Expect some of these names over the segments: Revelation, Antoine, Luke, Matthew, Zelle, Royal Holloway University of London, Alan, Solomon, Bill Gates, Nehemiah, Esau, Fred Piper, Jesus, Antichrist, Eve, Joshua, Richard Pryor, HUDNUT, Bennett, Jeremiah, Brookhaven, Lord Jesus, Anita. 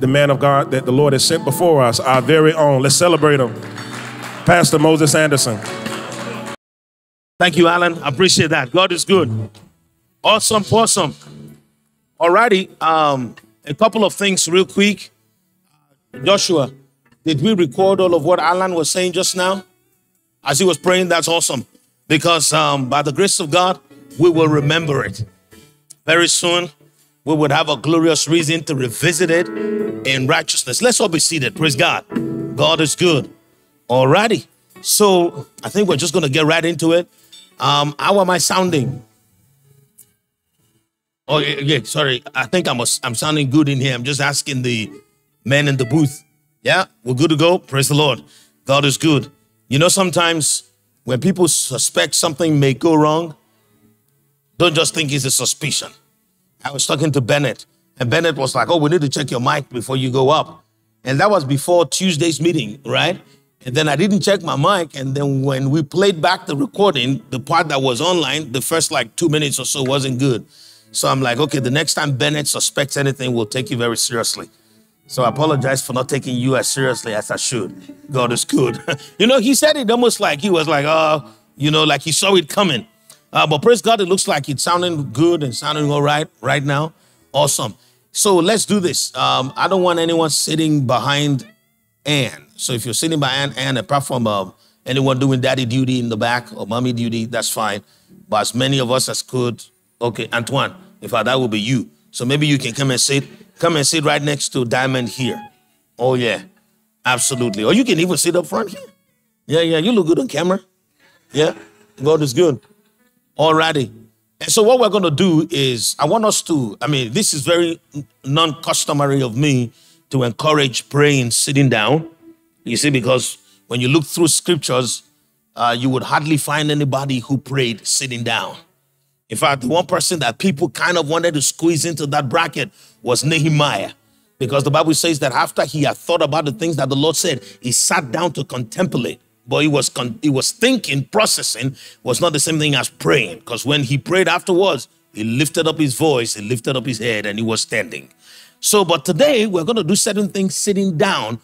the man of God that the Lord has sent before us, our very own. Let's celebrate him. Pastor Moses Anderson. Thank you, Alan. I appreciate that. God is good. Awesome, awesome. Alrighty, a couple of things real quick. Joshua, did we record all of what Alan was saying just now? As he was praying, that's awesome. Because by the grace of God, we will remember it. Very soon, we would have a glorious reason to revisit it in righteousness. Let's all be seated. Praise God. God is good. Alrighty. So I think we're just going to get right into it. How am I sounding? Oh, yeah, sorry. I think I'm sounding good in here. I'm just asking the men in the booth. Yeah, we're good to go. Praise the Lord. God is good. You know, sometimes when people suspect something may go wrong, don't just think it's a suspicion. I was talking to Bennett, and Bennett was like, oh, we need to check your mic before you go up. And that was before Tuesday's meeting, right? And then I didn't check my mic. And then when we played back the recording, the part that was online, the first like 2 minutes or so wasn't good. So I'm like, okay, the next time Bennett suspects anything, we'll take you very seriously. So I apologize for not taking you as seriously as I should. God is good. You know, he said it almost like he was like, oh, you know, like he saw it coming. But praise God, it looks like it's sounding good and sounding all right right now. Awesome. So let's do this. I don't want anyone sitting behind Anne. So if you're sitting by Anne, apart from anyone doing daddy duty in the back or mommy duty, that's fine. But as many of us as could. Okay, Antoine, in fact, that will be you. So maybe you can come and sit. Come and sit right next to Diamond here. Oh, yeah, absolutely. Or you can even sit up front here. Yeah, yeah, you look good on camera. Yeah, God is good. Alrighty. And so what we're going to do is I want us to, I mean, this is very non-customary of me to encourage praying, sitting down. You see, because when you look through scriptures, you would hardly find anybody who prayed sitting down. In fact, the one person that people kind of wanted to squeeze into that bracket was Nehemiah, because the Bible says that after he had thought about the things that the Lord said, he sat down to contemplate. But he was thinking, processing was not the same thing as praying, because when he prayed afterwards, he lifted up his voice, he lifted up his head, and he was standing. So, but today we're going to do certain things sitting down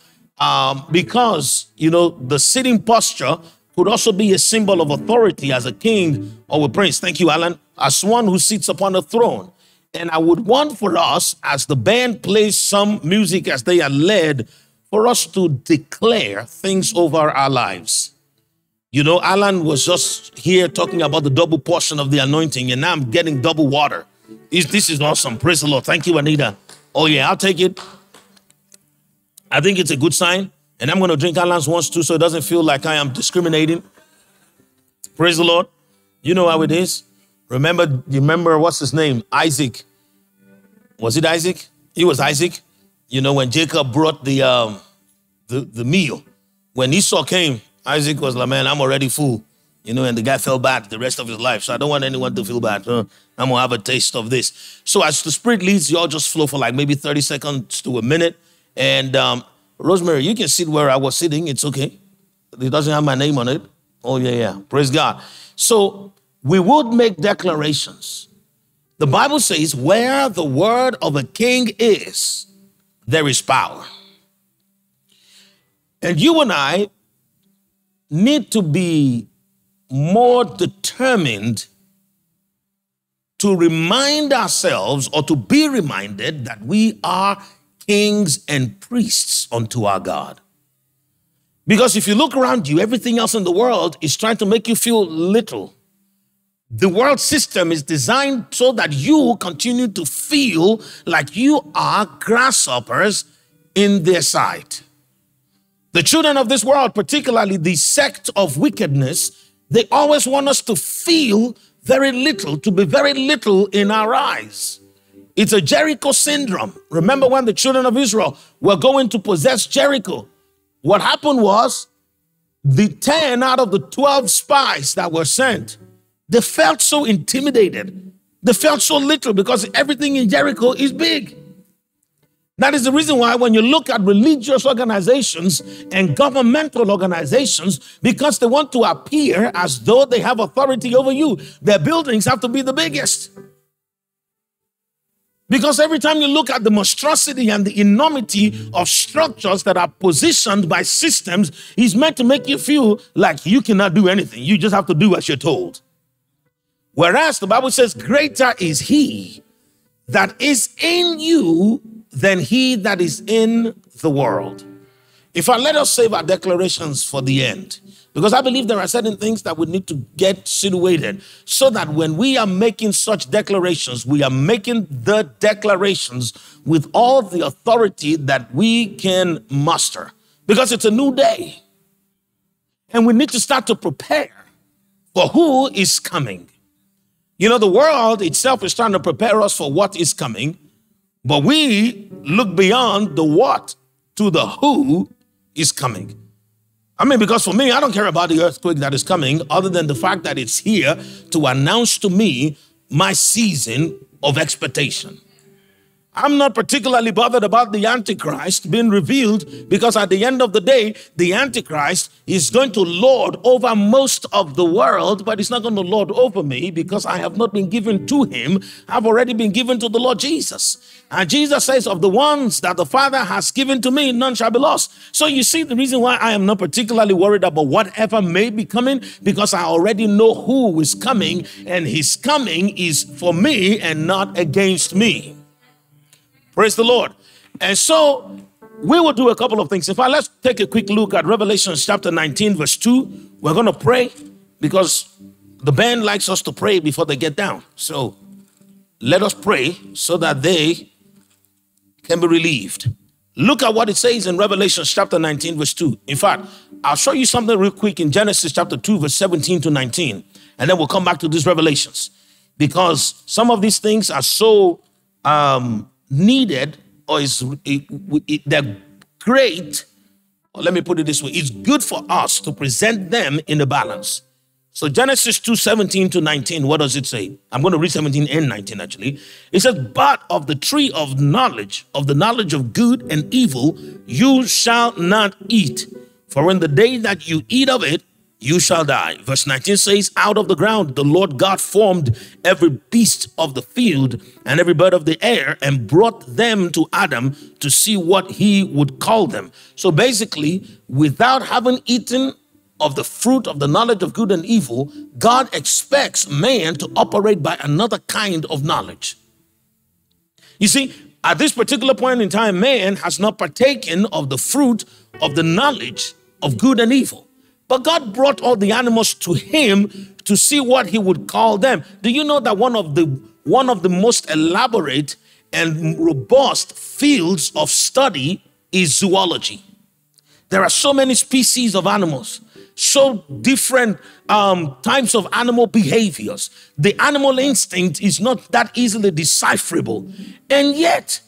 because, you know, the sitting posture could also be a symbol of authority as a king or a prince. Thank you, Alan. As one who sits upon a throne. And I would want for us, as the band plays some music as they are led, for us to declare things over our lives. You know, Alan was just here talking about the double portion of the anointing, and now I'm getting double water. This is awesome. Praise the Lord. Thank you, Anita. Oh, yeah, I'll take it. I think it's a good sign. And I'm going to drink Alan's once too, so it doesn't feel like I am discriminating. Praise the Lord. You know how it is. Remember, what's his name? Isaac. Was it Isaac? It was Isaac. You know, when Jacob brought the meal, when Esau came, Isaac was like, man, I'm already full. You know, and the guy felt bad the rest of his life. So I don't want anyone to feel bad. I'm going to have a taste of this. So as the Spirit leads, y'all just flow for like maybe 30 seconds to a minute. And Rosemary, you can sit where I was sitting. It's okay. It doesn't have my name on it. Oh, yeah, yeah. Praise God. So we would make declarations. The Bible says, where the word of a king is, there is power. And you and I need to be more determined to remind ourselves or to be reminded that we are kings and priests unto our God. Because if you look around you, everything else in the world is trying to make you feel little. The world system is designed so that you continue to feel like you are grasshoppers in their sight. The children of this world, particularly the sect of wickedness, they always want us to feel very little, to be very little in our eyes. It's a Jericho syndrome. Remember when the children of Israel were going to possess Jericho? What happened was the 10 out of the 12 spies that were sent, they felt so intimidated. They felt so little because everything in Jericho is big. That is the reason why when you look at religious organizations and governmental organizations, because they want to appear as though they have authority over you, their buildings have to be the biggest. Because every time you look at the monstrosity and the enormity of structures that are positioned by systems, it's meant to make you feel like you cannot do anything. You just have to do as you're told. Whereas the Bible says, greater is he that is in you than he that is in the world. In fact, let us save our declarations for the end. Because I believe there are certain things that we need to get situated so that when we are making such declarations, we are making the declarations with all the authority that we can muster. Because it's a new day. And we need to start to prepare for who is coming. You know, the world itself is trying to prepare us for what is coming. But we look beyond the what to the who is coming. I mean, because for me, I don't care about the earthquake that is coming other than the fact that it's here to announce to me my season of expectation. I'm not particularly bothered about the Antichrist being revealed because at the end of the day, the Antichrist is going to lord over most of the world, but he's not going to lord over me because I have not been given to him. I've already been given to the Lord Jesus. And Jesus says, of the ones that the Father has given to me, none shall be lost. So you see the reason why I am not particularly worried about whatever may be coming, because I already know who is coming, and his coming is for me and not against me. Praise the Lord. And so we will do a couple of things. In fact, let's take a quick look at Revelation chapter 19, verse 2. We're going to pray because the band likes us to pray before they get down. So let us pray so that they can be relieved. Look at what it says in Revelation chapter 19, verse 2. In fact, I'll show you something real quick in Genesis chapter 2, verse 17 to 19. And then we'll come back to these revelations because some of these things are so needed, or they're great. Or let me put it this way. It's good for us to present them in the balance. So Genesis 2, 17 to 19, what does it say? I'm going to read 17 and 19, actually. It says, but of the tree of the knowledge of good and evil, you shall not eat. For in the day that you eat of it, you shall die. Verse 19 says, out of the ground, the Lord God formed every beast of the field and every bird of the air and brought them to Adam to see what he would call them. So basically, without having eaten of the fruit of the knowledge of good and evil, God expects man to operate by another kind of knowledge. You see, at this particular point in time, man has not partaken of the fruit of the knowledge of good and evil. But God brought all the animals to him to see what he would call them. Do you know that one of the most elaborate and robust fields of study is zoology? There are so many species of animals, so different types of animal behaviors. The animal instinct is not that easily decipherable. And yet,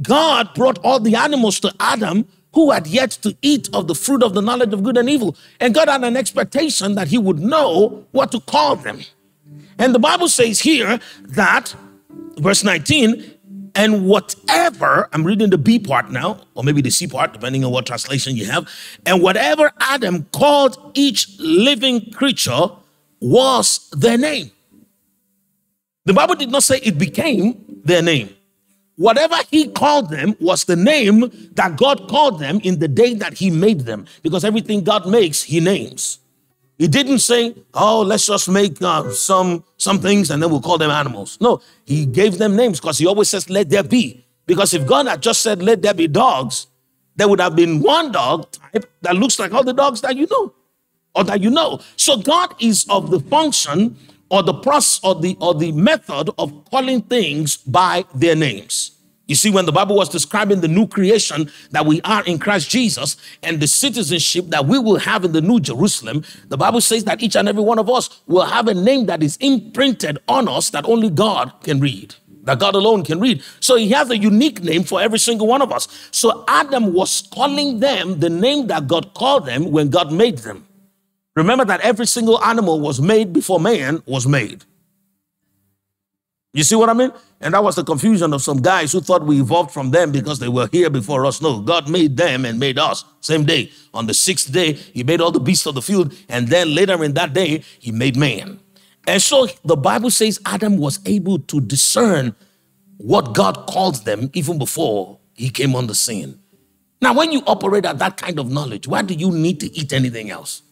God brought all the animals to Adam who had yet to eat of the fruit of the knowledge of good and evil. And God had an expectation that he would know what to call them. And the Bible says here that, verse 19, and whatever, I'm reading the B part now, or maybe the C part, depending on what translation you have. And whatever Adam called each living creature was their name. The Bible did not say it became their name. Whatever he called them was the name that God called them in the day that he made them. Because everything God makes, he names. He didn't say, oh, let's just make some things and then we'll call them animals. No, he gave them names because he always says, let there be. Because if God had just said, let there be dogs, there would have been one dog type that looks like all the dogs that you know or that you know. So God is of the function or the process or the method of calling things by their names. You see, when the Bible was describing the new creation that we are in Christ Jesus and the citizenship that we will have in the New Jerusalem, the Bible says that each and every one of us will have a name that is imprinted on us that only God can read, that God alone can read. So he has a unique name for every single one of us. So Adam was calling them the name that God called them when God made them. Remember that every single animal was made before man was made. You see what I mean? And that was the confusion of some guys who thought we evolved from them because they were here before us. No, God made them and made us. Same day. On the sixth day, he made all the beasts of the field. And then later in that day, he made man. And so the Bible says Adam was able to discern what God calls them even before he came on the scene. Now, when you operate at that kind of knowledge, why do you need to eat anything else?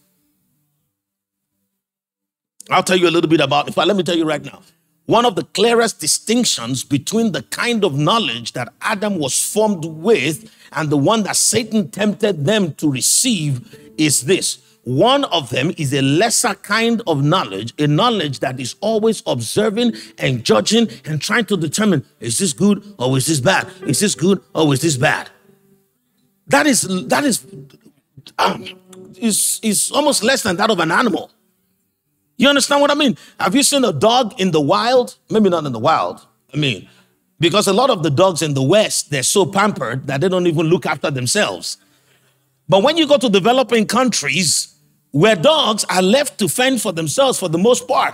I'll tell you a little bit about, in fact, let me tell you right now. One of the clearest distinctions between the kind of knowledge that Adam was formed with and the one that Satan tempted them to receive is this. One of them is a lesser kind of knowledge, a knowledge that is always observing and judging and trying to determine, is this good or is this bad? Is this good or is this bad? That is almost less than that of an animal. You understand what I mean? Have you seen a dog in the wild? Maybe not in the wild. I mean, because a lot of the dogs in the West, they're so pampered that they don't even look after themselves. But when you go to developing countries where dogs are left to fend for themselves for the most part,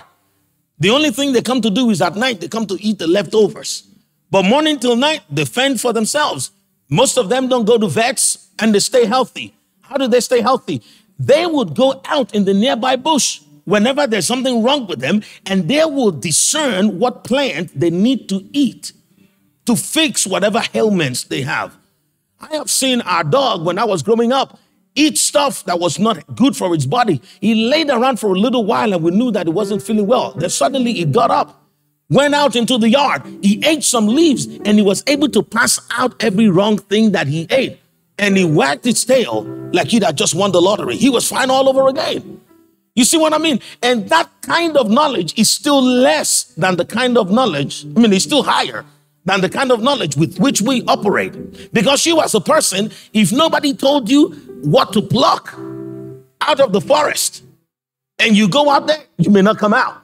the only thing they come to do is at night, they come to eat the leftovers. But morning till night, they fend for themselves. Most of them don't go to vets and they stay healthy. How do they stay healthy? They would go out in the nearby bush whenever there's something wrong with them, and they will discern what plant they need to eat to fix whatever ailments they have. I have seen our dog, when I was growing up, eat stuff that was not good for its body. He laid around for a little while and we knew that it wasn't feeling well. Then suddenly he got up, went out into the yard. He ate some leaves and he was able to pass out every wrong thing that he ate. And he wagged its tail like he'd had just won the lottery. He was fine all over again. You see what I mean? And that kind of knowledge is still less than the kind of knowledge, I mean, it's still higher than the kind of knowledge with which we operate. Because you as a person, if nobody told you what to pluck out of the forest and you go out there, you may not come out.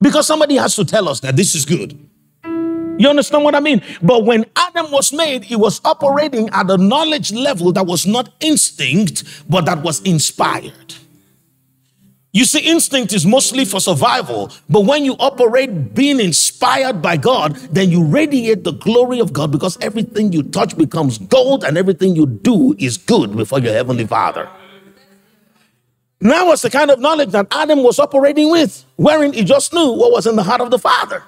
Because somebody has to tell us that this is good. You understand what I mean? But when Adam was made, he was operating at a knowledge level that was not instinct, but that was inspired. You see, instinct is mostly for survival, but when you operate being inspired by God, then you radiate the glory of God because everything you touch becomes gold and everything you do is good before your heavenly Father. And that was the kind of knowledge that Adam was operating with, wherein he just knew what was in the heart of the Father.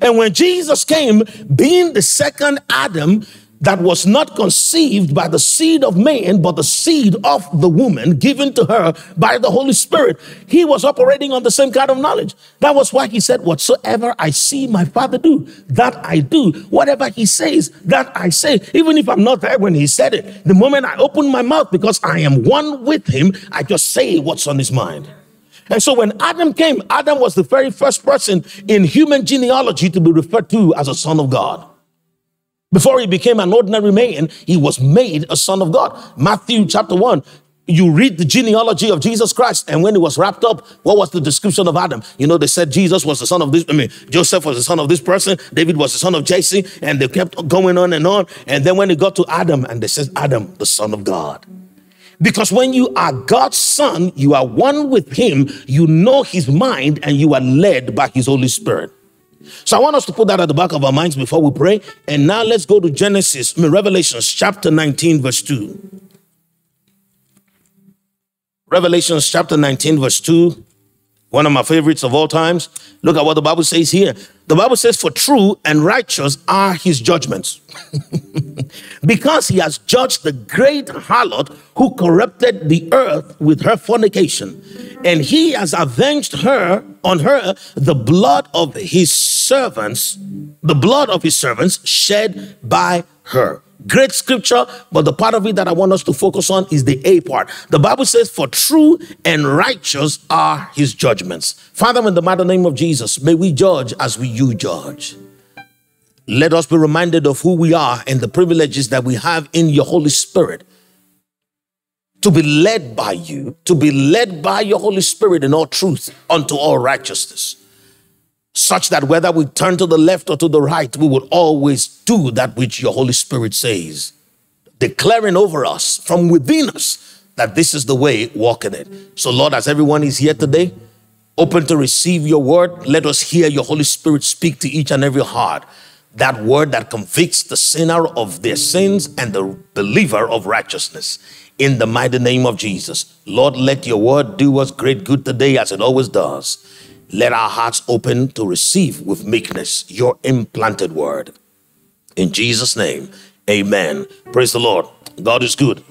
And when Jesus came, being the second Adam, that was not conceived by the seed of man, but the seed of the woman given to her by the Holy Spirit. He was operating on the same kind of knowledge. That was why he said, whatsoever I see my Father do, that I do. Whatever he says, that I say. Even if I'm not there when he said it, the moment I open my mouth, because I am one with him, I just say what's on his mind. And so when Adam came, Adam was the very first person in human genealogy to be referred to as a son of God. Before he became an ordinary man, he was made a son of God. Matthew chapter 1, you read the genealogy of Jesus Christ. And when he was wrapped up, what was the description of Adam? You know, they said Jesus was the son of this, Joseph was the son of this person. David was the son of Jesse. And they kept going on. And then when he got to Adam, and they said, Adam, the son of God. Because when you are God's son, you are one with him. You know his mind and you are led by his Holy Spirit. So I want us to put that at the back of our minds before we pray. And now let's go to Revelation chapter 19, verse 2. Revelation chapter 19, verse 2. One of my favorites of all times. Look at what the Bible says here. The Bible says, for true and righteous are his judgments. Because he has judged the great harlot who corrupted the earth with her fornication. And he has avenged her on her the blood of his servants, the blood of his servants shed by her. Great scripture, but the part of it that I want us to focus on is the A part. The Bible says, for true and righteous are his judgments. Father, in the mighty name of Jesus, may we judge as you judge. Let us be reminded of who we are and the privileges that we have in your Holy Spirit. To be led by you, to be led by your Holy Spirit in all truth unto all righteousness. Such that whether we turn to the left or to the right, we will always do that which your Holy Spirit says, declaring over us from within us that this is the way, walk in it. So Lord, as everyone is here today, open to receive your word, let us hear your Holy Spirit speak to each and every heart. That word that convicts the sinner of their sins and the believer of righteousness. In the mighty name of Jesus, Lord, let your word do us great good today as it always does. Let our hearts open to receive with meekness your implanted word. In Jesus' name, amen. Praise the Lord. God is good.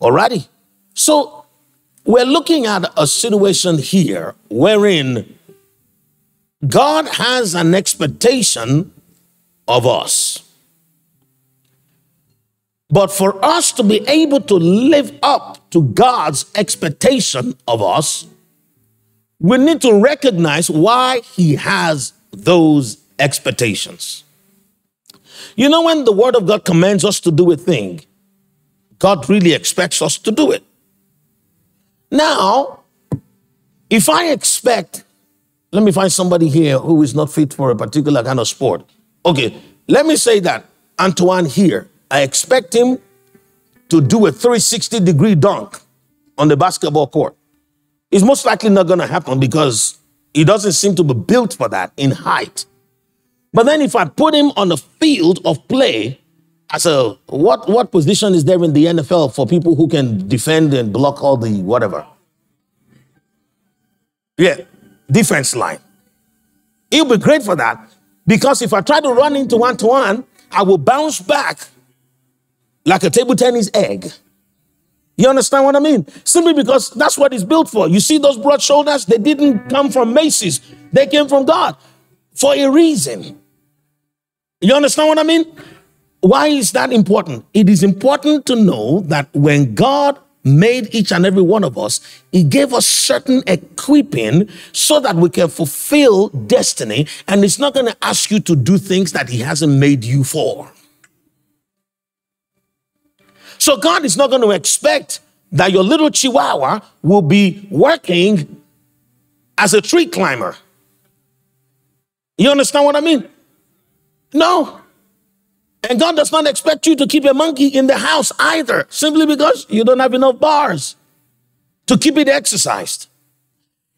Alrighty. So we're looking at a situation here wherein God has an expectation of us. But for us to be able to live up to God's expectation of us, we need to recognize why he has those expectations. You know, when the word of God commands us to do a thing, God really expects us to do it. Now, if I expect, let me find somebody here who is not fit for a particular kind of sport. Okay, let me say that Antoine here, I expect him to do a 360-degree dunk on the basketball court. It's most likely not going to happen because he doesn't seem to be built for that in height. But then if I put him on the field of play, as a, what position is there in the NFL for people who can defend and block all the whatever? Yeah, defense line. He'll be great for that because if I try to run into one-to-one, I will bounce back like a table tennis egg. You understand what I mean? Simply because that's what it's built for. You see those broad shoulders? They didn't come from Macy's. They came from God for a reason. You understand what I mean? Why is that important? It is important to know that when God made each and every one of us, he gave us certain equipping so that we can fulfill destiny. And it's not going to ask you to do things that he hasn't made you for. So God is not going to expect that your little chihuahua will be working as a tree climber. You understand what I mean? No. And God does not expect you to keep a monkey in the house either, simply because you don't have enough bars to keep it exercised.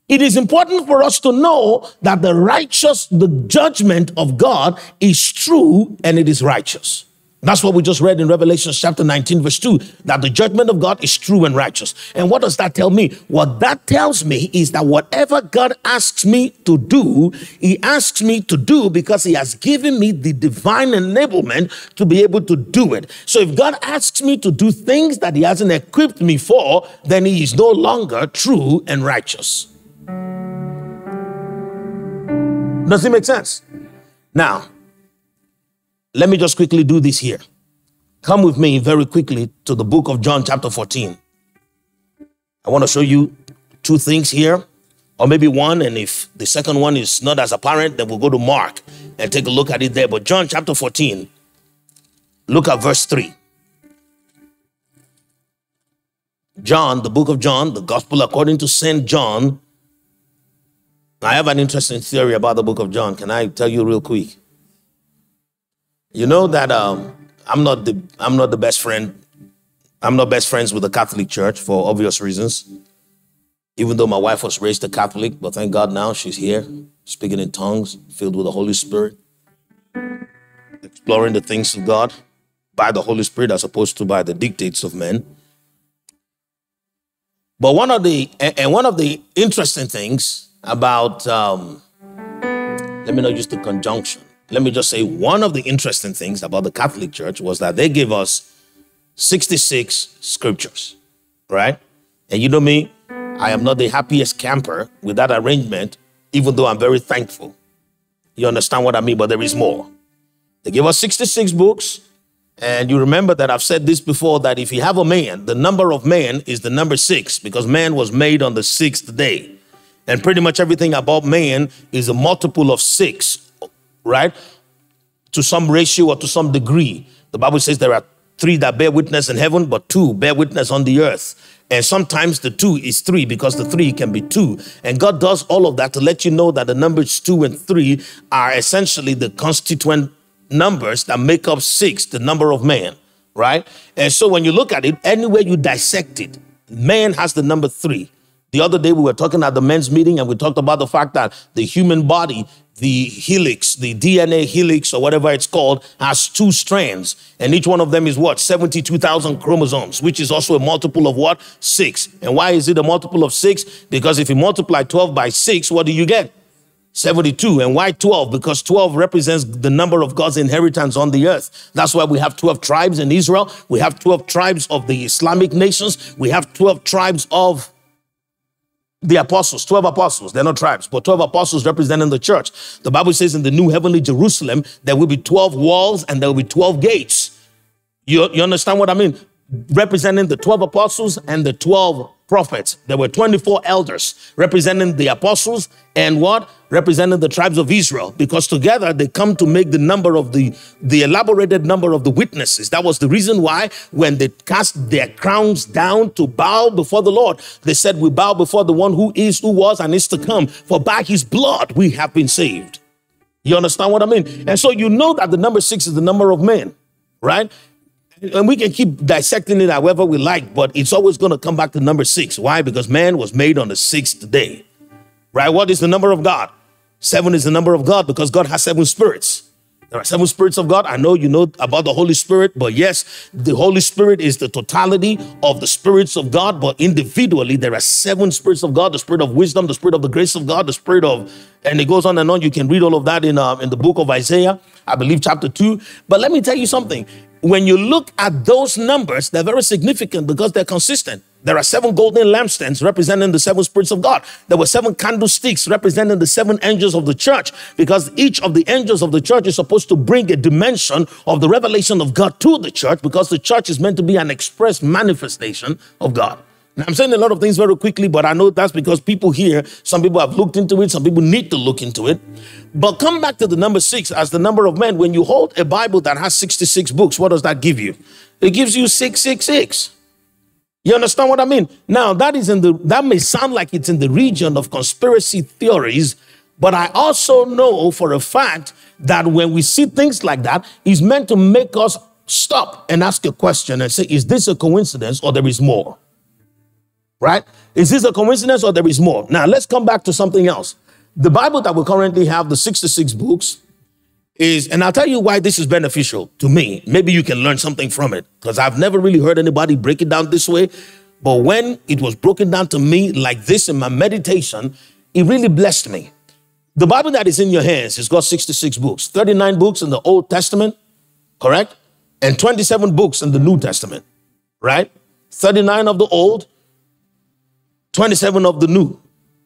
It is important for us to know that the judgment of God is true and it is righteous. That's what we just read in Revelation chapter 19, verse 2, that the judgment of God is true and righteous. And what does that tell me? What that tells me is that whatever God asks me to do, he asks me to do because he has given me the divine enablement to be able to do it. So if God asks me to do things that he hasn't equipped me for, then he is no longer true and righteous. Does it make sense? Now, let me just quickly do this here. Come with me very quickly to the book of John chapter 14. I want to show you two things here, or maybe one, and if the second one is not as apparent, then we'll go to Mark and take a look at it there. But John chapter 14, look at verse 3. John, the book of John, the gospel according to St. John. I have an interesting theory about the book of John. Can I tell you real quick? You know that I'm not best friends with the Catholic Church for obvious reasons. Even though my wife was raised a Catholic, but thank God now she's here, speaking in tongues, filled with the Holy Spirit, exploring the things of God by the Holy Spirit as opposed to by the dictates of men. But one of the interesting things about let me not use the conjunction. Let me just say one of the interesting things about the Catholic Church was that they gave us 66 scriptures, right? And you know me, I am not the happiest camper with that arrangement, even though I'm very thankful. You understand what I mean? But there is more. They gave us 66 books. And you remember that I've said this before, that if you have a man, the number of man is the number 6, because man was made on the 6th day. And pretty much everything about man is a multiple of 6. Right? To some ratio or to some degree. The Bible says there are 3 that bear witness in heaven, but 2 bear witness on the earth. And sometimes the 2 is 3 because the 3 can be 2. And God does all of that to let you know that the numbers 2 and 3 are essentially the constituent numbers that make up 6, the number of man, right? And so when you look at it, anywhere you dissect it, man has the number 3. The other day we were talking at the men's meeting and we talked about the fact that the human body, the helix, the DNA helix or whatever it's called, has 2 strands. And each one of them is what? 72,000 chromosomes, which is also a multiple of what? 6. And why is it a multiple of 6? Because if you multiply 12 by 6, what do you get? 72. And why 12? Because 12 represents the number of God's inheritance on the earth. That's why we have 12 tribes in Israel. We have 12 tribes of the Islamic nations. We have 12 tribes of the apostles, 12 apostles. They're not tribes, but 12 apostles representing the church. The Bible says in the new heavenly Jerusalem, there will be 12 walls and there will be 12 gates. You understand what I mean? Representing the 12 apostles and the 12 prophets. There were 24 elders representing the apostles and what? Representing the tribes of Israel, because together they come to make the number of the elaborated number of the witnesses. That was the reason why when they cast their crowns down to bow before the Lord, they said, we bow before the one who is, who was, and is to come, for by his blood we have been saved. You understand what I mean? And so you know that the number 6 is the number of men, right? And we can keep dissecting it however we like, but it's always going to come back to number 6. Why? Because man was made on the 6th day, right? What is the number of God? 7 is the number of God because God has 7 spirits. There are 7 spirits of God. I know you know about the Holy Spirit, but yes, the Holy Spirit is the totality of the spirits of God, but individually there are 7 spirits of God: the spirit of wisdom, the spirit of the grace of God, the spirit of, and it goes on and on. You can read all of that in the book of Isaiah, I believe chapter 2. But let me tell you something. When you look at those numbers, they're very significant because they're consistent. There are 7 golden lampstands representing the 7 spirits of God. There were 7 candlesticks representing the 7 angels of the church, because each of the angels of the church is supposed to bring a dimension of the revelation of God to the church, because the church is meant to be an express manifestation of God. Now, I'm saying a lot of things very quickly, but I know that's because people here, some people have looked into it, some people need to look into it. But come back to the number 6 as the number of men. When you hold a Bible that has 66 books, what does that give you? It gives you 666. You understand what I mean? Now, that may sound like it's in the region of conspiracy theories, but I also know for a fact that when we see things like that, it's meant to make us stop and ask a question and say, is this a coincidence or there is more? Right? Is this a coincidence or there is more? Now, let's come back to something else. The Bible that we currently have, the 66 books, is, and I'll tell you why this is beneficial to me. Maybe you can learn something from it, because I've never really heard anybody break it down this way. But when it was broken down to me like this in my meditation, it really blessed me. The Bible that is in your hands has got 66 books, 39 books in the Old Testament, correct? And 27 books in the New Testament, right? 39 of the Old, 27 of the New,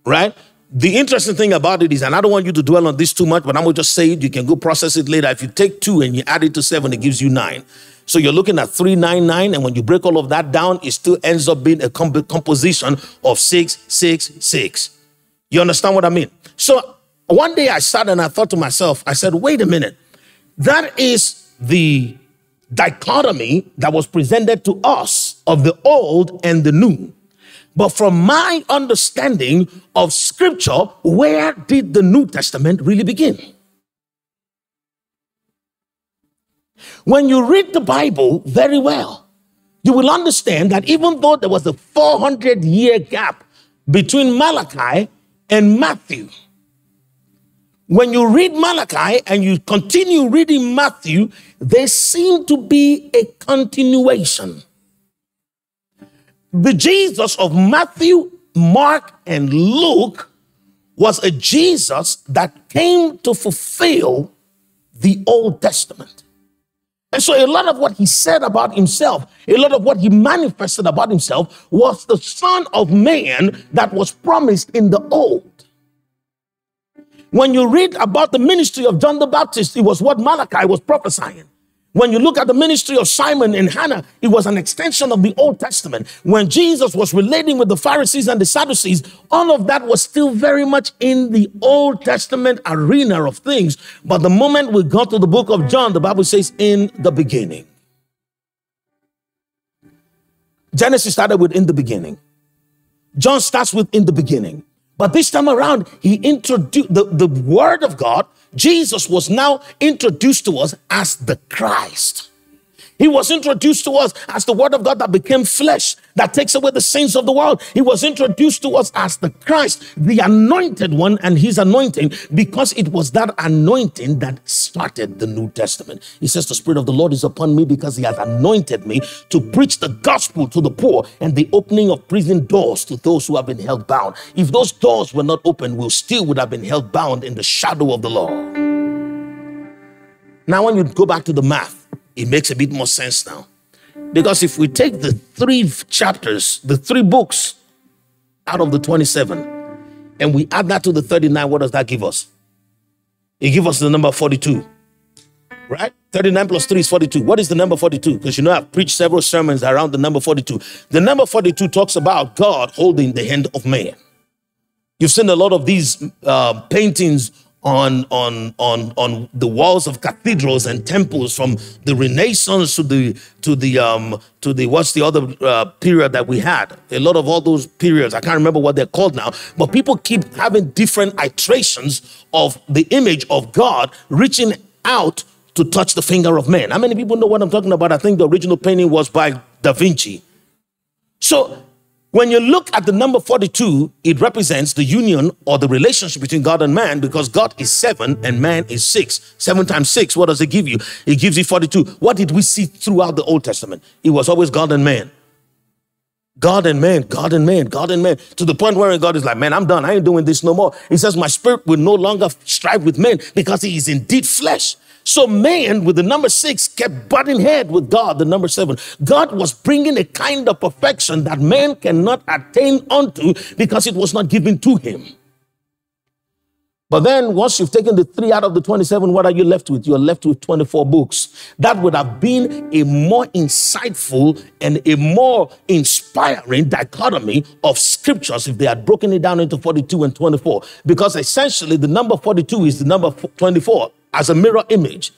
right? The interesting thing about it is, and I don't want you to dwell on this too much, but I'm going to just say it. You can go process it later. If you take 2 and you add it to 7, it gives you 9. So you're looking at 399, and when you break all of that down, it still ends up being a composition of 666. You understand what I mean? So one day I sat and I thought to myself, I said, wait a minute. That is the dichotomy that was presented to us of the old and the new. But from my understanding of Scripture, where did the New Testament really begin? When you read the Bible very well, you will understand that even though there was a 400-year gap between Malachi and Matthew, when you read Malachi and you continue reading Matthew, there seemed to be a continuation. The Jesus of Matthew, Mark, and Luke was a Jesus that came to fulfill the Old Testament. And so a lot of what he said about himself, a lot of what he manifested about himself was the Son of Man that was promised in the Old. When you read about the ministry of John the Baptist, it was what Malachi was prophesying. When you look at the ministry of Simon and Hannah, it was an extension of the Old Testament. When Jesus was relating with the Pharisees and the Sadducees, all of that was still very much in the Old Testament arena of things. But the moment we got to the book of John, the Bible says, in the beginning. Genesis started with in the beginning. John starts with in the beginning. But this time around, he introduced the Word of God. Jesus was now introduced to us as the Christ. He was introduced to us as the Word of God that became flesh, that takes away the sins of the world. He was introduced to us as the Christ, the anointed one, and his anointing, because it was that anointing that started the New Testament. He says, the Spirit of the Lord is upon me because he has anointed me to preach the gospel to the poor and the opening of prison doors to those who have been held bound. If those doors were not open, we still would have been held bound in the shadow of the law. Now, when you go back to the math, it makes a bit more sense now. Because if we take the 3 chapters, the 3 books out of the 27, and we add that to the 39, what does that give us? It gives us the number 42, right? 39 plus 3 is 42. What is the number 42? Because you know I've preached several sermons around the number 42. The number 42 talks about God holding the hand of man. You've seen a lot of these paintings on the walls of cathedrals and temples, from the Renaissance to the what's the other period that we had? A lot of all those periods, I can't remember what they're called now, but people keep having different iterations of the image of God reaching out to touch the finger of man. How many people know what I'm talking about? I think the original painting was by Da Vinci. So when you look at the number 42, it represents the union or the relationship between God and man, because God is 7 and man is 6. 7 times 6, what does it give you? It gives you 42. What did we see throughout the Old Testament? It was always God and man. God and man, God and man, God and man, to the point where God is like, man, I'm done. I ain't doing this no more. He says, my spirit will no longer strive with men because he is indeed flesh. So man, with the number 6, kept butting head with God, the number 7. God was bringing a kind of perfection that man cannot attain unto because it was not given to him. But then once you've taken the 3 out of the 27, what are you left with? You're left with 24 books. That would have been a more insightful and a more inspiring dichotomy of scriptures if they had broken it down into 42 and 24. Because essentially the number 42 is the number 24. As a mirror image.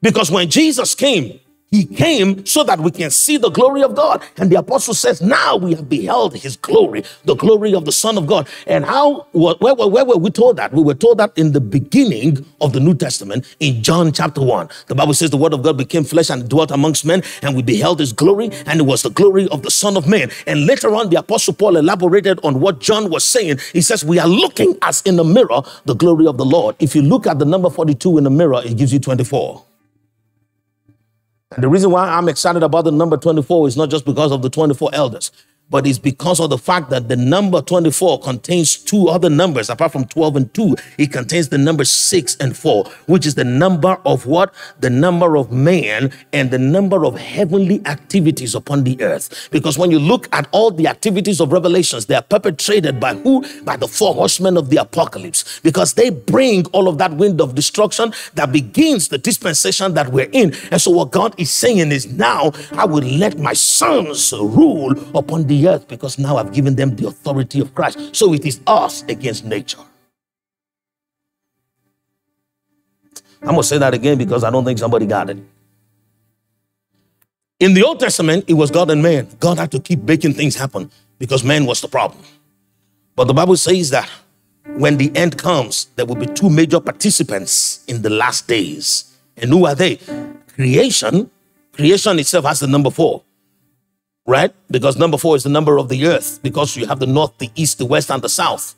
Because when Jesus came, he came so that we can see the glory of God. And the apostle says, now we have beheld his glory, the glory of the Son of God. And how, where were we told that? We were told that in the beginning of the New Testament, in John chapter 1. The Bible says the word of God became flesh and dwelt amongst men, and we beheld his glory, and it was the glory of the Son of Man. And later on, the apostle Paul elaborated on what John was saying. He says, we are looking as in a mirror, the glory of the Lord. If you look at the number 42 in the mirror, it gives you 24. And the reason why I'm excited about the number 24 is not just because of the 24 elders, but it's because of the fact that the number 24 contains 2 other numbers. Apart from 12 and 2, it contains the number 6 and 4, which is the number of what? The number of man and the number of heavenly activities upon the earth. Because when you look at all the activities of Revelations, they are perpetrated by who? By the 4 horsemen of the apocalypse. Because they bring all of that wind of destruction that begins the dispensation that we're in. And so what God is saying is, now I will let my sons rule upon the earth, because now I've given them the authority of Christ. So it is us against nature. I'm going to say that again because I don't think somebody got it. In the Old Testament, it was God and man. God had to keep making things happen because man was the problem. But the Bible says that when the end comes, there will be 2 major participants in the last days. And who are they? Creation. Creation itself has the number 4. Right? Because number 4 is the number of the earth, because you have the north, the east, the west, and the south,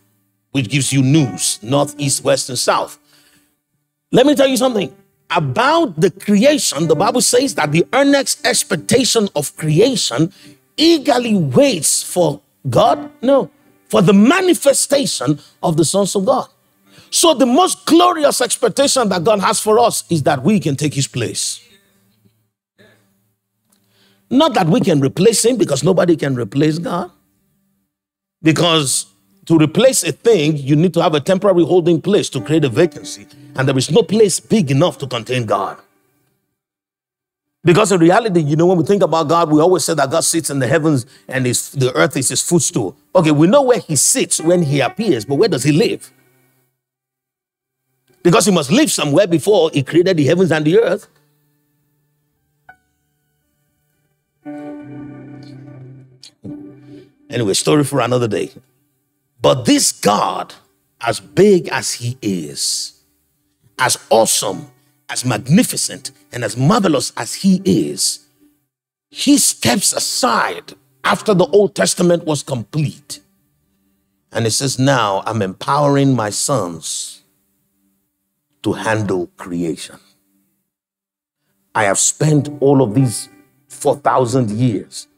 which gives you news, north, east, west, and south. Let me tell you something about the creation. The Bible says that the earnest expectation of creation eagerly waits for God, for the manifestation of the sons of God. So the most glorious expectation that God has for us is that we can take his place. Not that we can replace him, because nobody can replace God. Because to replace a thing, you need to have a temporary holding place to create a vacancy. And there is no place big enough to contain God. Because in reality, you know, when we think about God, we always say that God sits in the heavens and the earth is his footstool. Okay, we know where he sits when he appears, but where does he live? Because he must live somewhere before he created the heavens and the earth. Anyway, story for another day. But this God, as big as he is, as awesome, as magnificent, and as marvelous as he is, He steps aside after the Old Testament was complete. And it says, now I'm empowering my sons to handle creation. I have spent all of these 4,000 years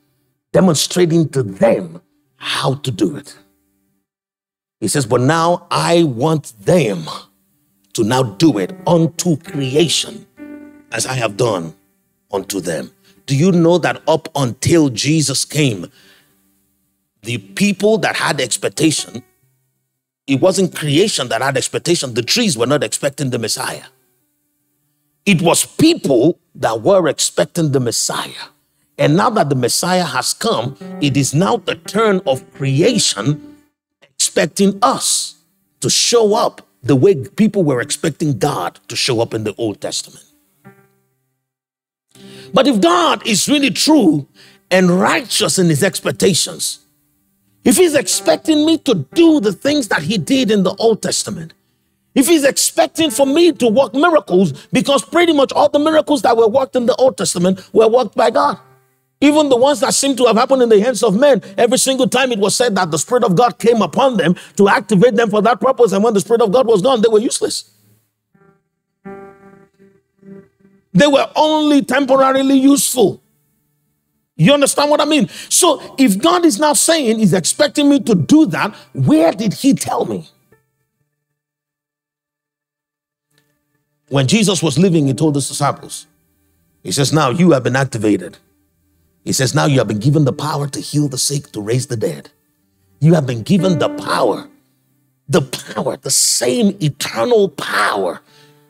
demonstrating to them how to do it. He says, but now I want them to now do it unto creation as I have done unto them. Do you know that up until Jesus came, the people that had expectation, it wasn't creation that had expectation. The trees were not expecting the Messiah. It was people that were expecting the Messiah. And now that the Messiah has come, it is now the turn of creation expecting us to show up the way people were expecting God to show up in the Old Testament. But if God is really true and righteous in his expectations, if he's expecting me to do the things that he did in the Old Testament, if he's expecting for me to work miracles, because pretty much all the miracles that were worked in the Old Testament were worked by God. Even the ones that seem to have happened in the hands of men, every single time it was said that the Spirit of God came upon them to activate them for that purpose. And when the Spirit of God was gone, they were useless. They were only temporarily useful. You understand what I mean? So if God is now saying he's expecting me to do that, where did he tell me? When Jesus was living, he told his disciples, he says, now you have been activated. He says, now you have been given the power to heal the sick, to raise the dead. You have been given the same eternal power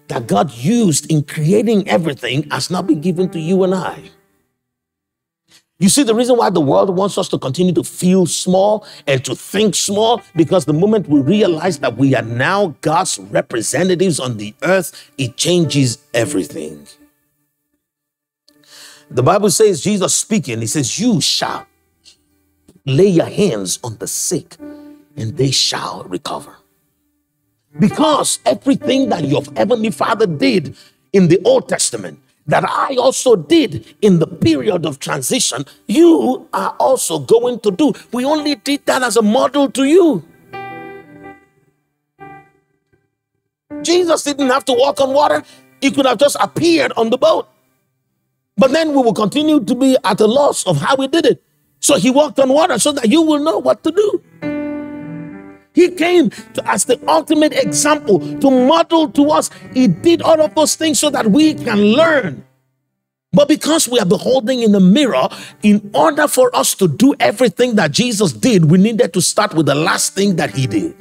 that God used in creating everything has now been given to you and I. You see, the reason why the world wants us to continue to feel small and to think small, because the moment we realize that we are now God's representatives on the earth, it changes everything. The Bible says, Jesus speaking, he says, you shall lay your hands on the sick and they shall recover. Because everything that your heavenly Father did in the Old Testament, that I also did in the period of transition, you are also going to do. We only did that as a model to you. Jesus didn't have to walk on water. He could have just appeared on the boat. But then we will continue to be at a loss of how he did it. So he walked on water so that you will know what to do. He came as the ultimate example to model to us. He did all of those things so that we can learn. But because we are beholding in the mirror, in order for us to do everything that Jesus did, we needed to start with the last thing that he did.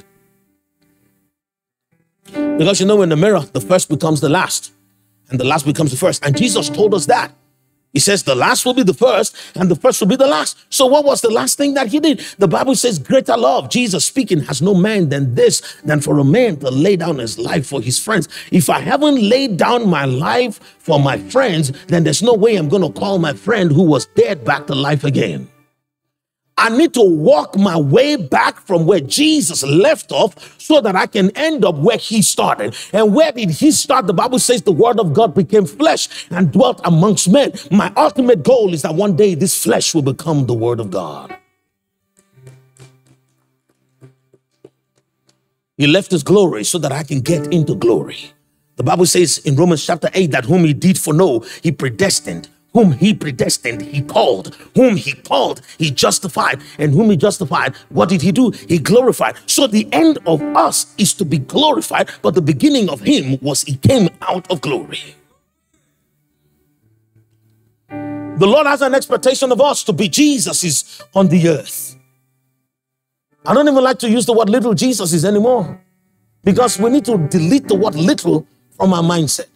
Because you know, in the mirror, the first becomes the last, and the last becomes the first. And Jesus told us that. He says the last will be the first and the first will be the last. So what was the last thing that he did? The Bible says greater love, Jesus speaking, has no man than this, than for a man to lay down his life for his friends. If I haven't laid down my life for my friends, then there's no way I'm going to call my friend who was dead back to life again. I need to walk my way back from where Jesus left off so that I can end up where he started. And where did he start? The Bible says the word of God became flesh and dwelt amongst men. My ultimate goal is that one day this flesh will become the word of God. He left his glory so that I can get into glory. The Bible says in Romans chapter 8 that whom he did foreknow, he predestined. Whom he predestined, he called. Whom he called, he justified. And whom he justified, what did he do? He glorified. So the end of us is to be glorified, but the beginning of him was he came out of glory. The Lord has an expectation of us to be Jesuses on the earth. I don't even like to use the word little Jesuses anymore, because we need to delete the word little from our mindset.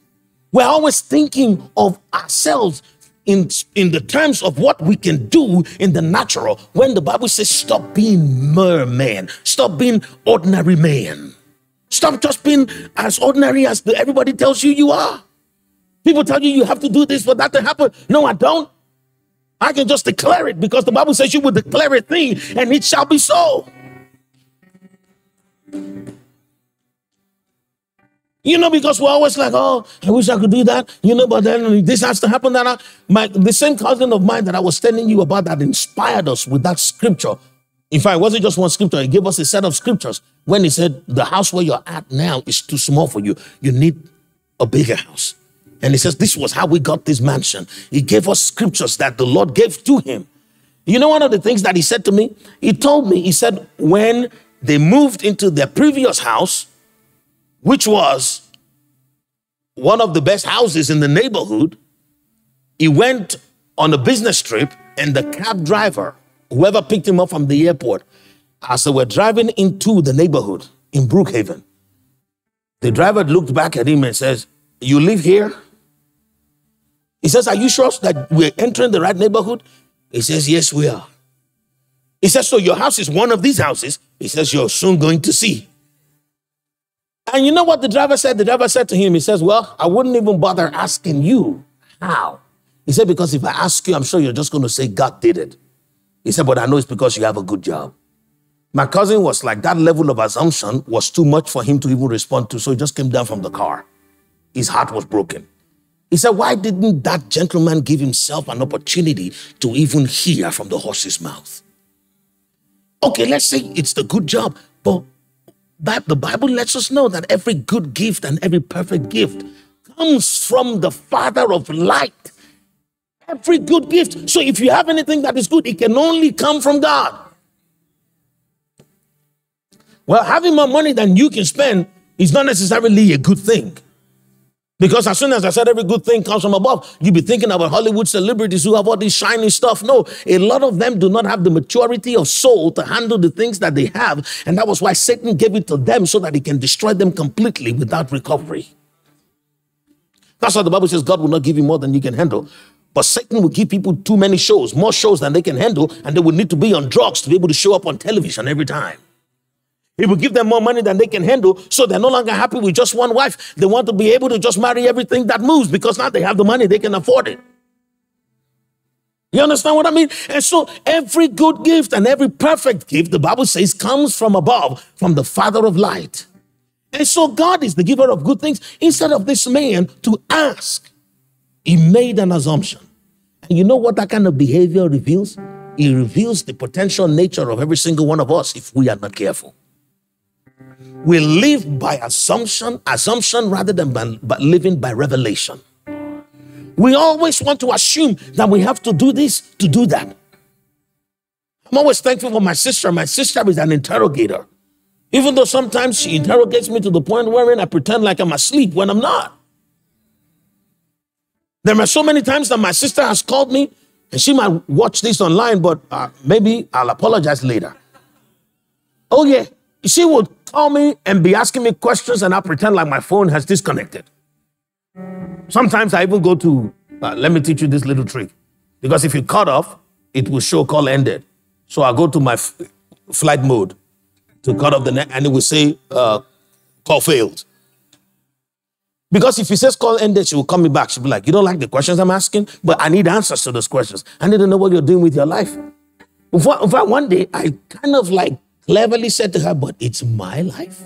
We're always thinking of ourselves in the terms of what we can do in the natural, when the Bible says stop being merman, stop being ordinary man. Stop just being as ordinary as everybody tells you you are. People tell you you have to do this for that to happen. No, I don't. I can just declare it, because the Bible says you will declare a thing and it shall be so. You know, because we're always like, oh, I wish I could do that. You know, but then this has to happen. That the same cousin of mine that I was telling you about that inspired us with that scripture. In fact, it wasn't just one scripture. He gave us a set of scriptures when he said, the house where you're at now is too small for you. You need a bigger house. And he says, this was how we got this mansion. He gave us scriptures that the Lord gave to him. You know, one of the things that he said to me, he told me, he said, when they moved into their previous house, which was one of the best houses in the neighborhood, he went on a business trip, and the cab driver, whoever picked him up from the airport, as they were driving into the neighborhood in Brookhaven, the driver looked back at him and says, you live here? He says, are you sure that we're entering the right neighborhood? He says, yes, we are. He says, so your house is one of these houses? He says, you're soon going to see. And you know what the driver said? The driver said to him, he says, well, I wouldn't even bother asking you how. He said, because if I ask you, I'm sure you're just going to say God did it. He said, but I know it's because you have a good job. My cousin was like, that level of assumption was too much for him to even respond to, so he just came down from the car. His heart was broken. He said, why didn't that gentleman give himself an opportunity to even hear from the horse's mouth? Okay, let's say it's the good job, but the Bible lets us know that every good gift and every perfect gift comes from the Father of light. Every good gift. So if you have anything that is good, it can only come from God. Well, having more money than you can spend is not necessarily a good thing. Because as soon as I said every good thing comes from above, you'd be thinking about Hollywood celebrities who have all this shiny stuff. No, a lot of them do not have the maturity of soul to handle the things that they have. And that was why Satan gave it to them so that he can destroy them completely without recovery. That's why the Bible says God will not give you more than you can handle. But Satan will give people too many shows, more shows than they can handle, and they will need to be on drugs to be able to show up on television every time. It will give them more money than they can handle, so they're no longer happy with just one wife. They want to be able to just marry everything that moves because now they have the money, they can afford it. You understand what I mean? And so every good gift and every perfect gift, the Bible says, comes from above, from the Father of light. And so God is the giver of good things. Instead of this man to ask, he made an assumption. And you know what that kind of behavior reveals? It reveals the potential nature of every single one of us if we are not careful. We live by assumption rather than by living by revelation. We always want to assume that we have to do this to do that. I'm always thankful for my sister. My sister is an interrogator. Even though sometimes she interrogates me to the point wherein I pretend like I'm asleep when I'm not. There are so many times that my sister has called me, and she might watch this online, but maybe I'll apologize later. Oh, yeah. She would call me and be asking me questions, and I pretend like my phone has disconnected. Sometimes I even go to, let me teach you this little trick. Because if you cut off, it will show call ended. So I go to my flight mode to cut off the net, and it will say call failed. Because if it says call ended, she will call me back. She'll be like, you don't like the questions I'm asking, but I need answers to those questions. I need to know what you're doing with your life. In fact, one day, I kind of like, cleverly said to her, but it's my life.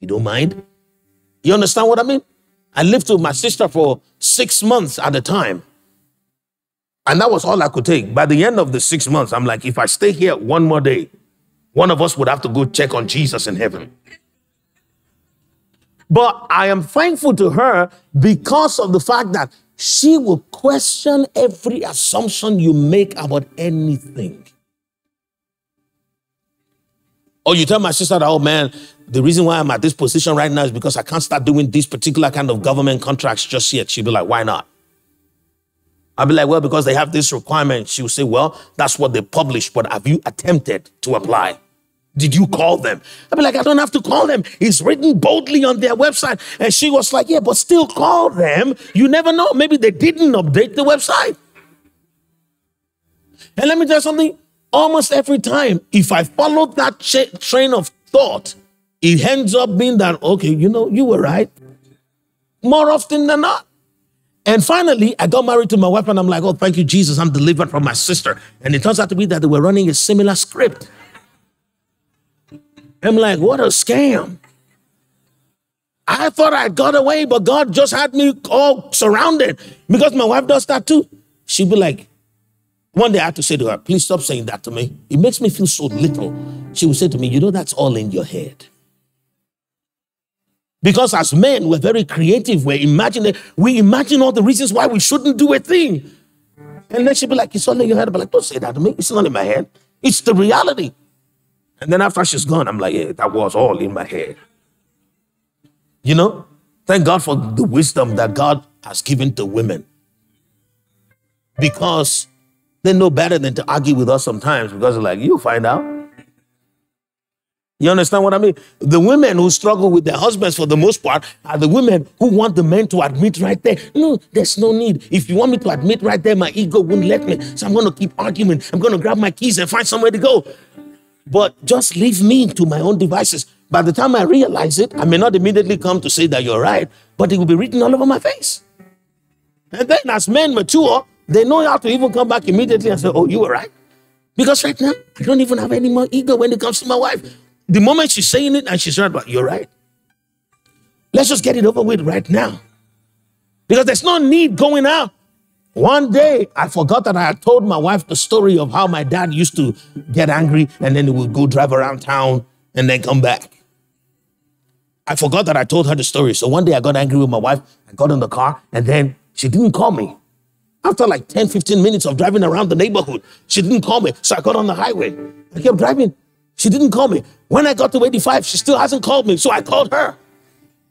You don't mind? You understand what I mean? I lived with my sister for 6 months at a time. And that was all I could take. By the end of the 6 months, I'm like, if I stay here one more day, one of us would have to go check on Jesus in heaven. But I am thankful to her because of the fact that she will question every assumption you make about anything. Or you tell my sister that, oh man, the reason why I'm at this position right now is because I can't start doing this particular kind of government contracts just yet. She'll be like, why not? I'll be like, well, because they have this requirement. She'll say, well, that's what they published, but have you attempted to apply? Did you call them? I'll be like, I don't have to call them. It's written boldly on their website. And she was like, yeah, but still call them. You never know. Maybe they didn't update the website. And let me tell you something. Almost every time, if I follow that train of thought, it ends up being that, okay, you know, you were right. More often than not. And finally, I got married to my wife, and I'm like, oh, thank you, Jesus. I'm delivered from my sister. And it turns out to be that they were running a similar script. I'm like, what a scam. I thought I got away, but God just had me all surrounded, because my wife does that too. She'd be like, one day I had to say to her, please stop saying that to me. It makes me feel so little. She would say to me, you know, that's all in your head. Because as men, we're very creative. We imagine all the reasons why we shouldn't do a thing. And then she'd be like, it's all in your head. I'd be like, don't say that to me. It's not in my head. It's the reality. And then after she's gone, I'm like, yeah, that was all in my head. You know, thank God for the wisdom that God has given to women. Because they know better than to argue with us sometimes, because they're like, you'll find out. You understand what I mean? The women who struggle with their husbands for the most part are the women who want the men to admit right there. No, there's no need. If you want me to admit right there, my ego wouldn't let me. So I'm going to keep arguing. I'm going to grab my keys and find somewhere to go. But just leave me to my own devices. By the time I realize it, I may not immediately come to say that you're right, but it will be written all over my face. And then as men mature, they know how to even come back immediately and say, oh, you were right. Because right now, I don't even have any more ego when it comes to my wife. The moment she's saying it and she's right, but you're right. Let's just get it over with right now. Because there's no need going out. One day, I forgot that I had told my wife the story of how my dad used to get angry and then he would go drive around town and then come back. I forgot that I told her the story. So one day I got angry with my wife. I got in the car and then she didn't call me. After like 10, 15 minutes of driving around the neighborhood, she didn't call me. So I got on the highway. I kept driving. She didn't call me. When I got to 85, she still hasn't called me. So I called her.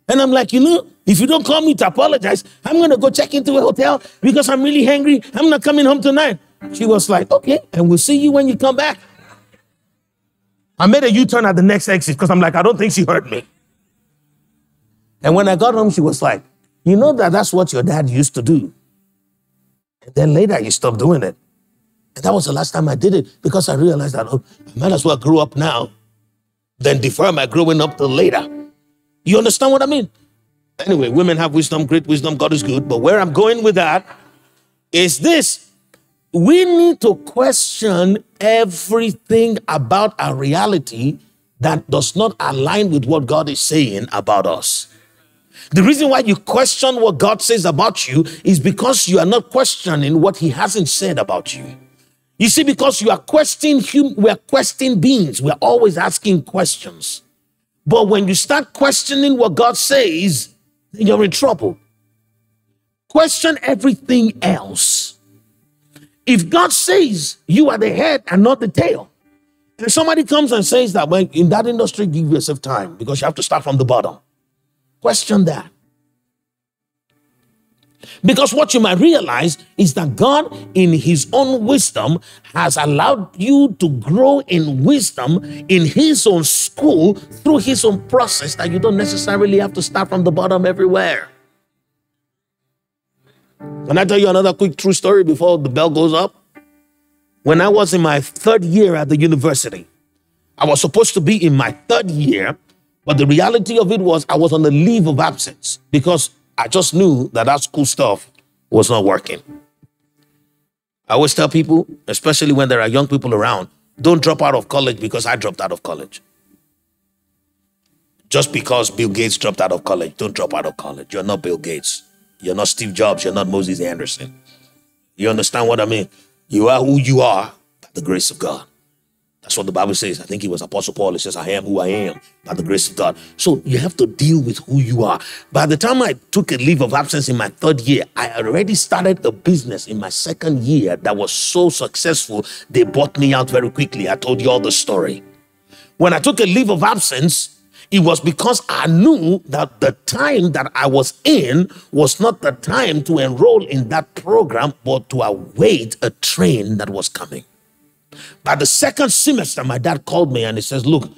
And I'm like, you know, if you don't call me to apologize, I'm going to go check into a hotel because I'm really hungry. I'm not coming home tonight. She was like, okay, and we'll see you when you come back. I made a U-turn at the next exit because I'm like, I don't think she heard me. And when I got home, she was like, you know that's what your dad used to do. And then later, you stopped doing it. And that was the last time I did it because I realized that, oh, I might as well grow up now than defer my growing up till later. You understand what I mean? Anyway, women have wisdom, great wisdom, God is good. But where I'm going with that is this. We need to question everything about our reality that does not align with what God is saying about us. The reason why you question what God says about you is because you are not questioning what he hasn't said about you. You see, because you are questioning him, we are questioning beings. We are always asking questions. But when you start questioning what God says, then you're in trouble. Question everything else. If God says you are the head and not the tail, and somebody comes and says that, well, in that industry, give yourself time because you have to start from the bottom. Question that. Because what you might realize is that God, in his own wisdom, has allowed you to grow in wisdom in his own school through his own process, that you don't necessarily have to start from the bottom everywhere. Can I tell you another quick true story before the bell goes up? When I was in my third year at the university, I was supposed to be in my third year, but the reality of it was I was on the leave of absence because I just knew that that school stuff was not working. I always tell people, especially when there are young people around, don't drop out of college because I dropped out of college. Just because Bill Gates dropped out of college, don't drop out of college. You're not Bill Gates. You're not Steve Jobs. You're not Moses Anderson. You understand what I mean? You are who you are by the grace of God. That's what the Bible says. I think it was Apostle Paul. It says, I am who I am by the grace of God. So you have to deal with who you are. By the time I took a leave of absence in my third year, I already started a business in my second year that was so successful, they bought me out very quickly. I told you all the story. When I took a leave of absence, it was because I knew that the time that I was in was not the time to enroll in that program, but to await a train that was coming. By the second semester, my dad called me and he says, look,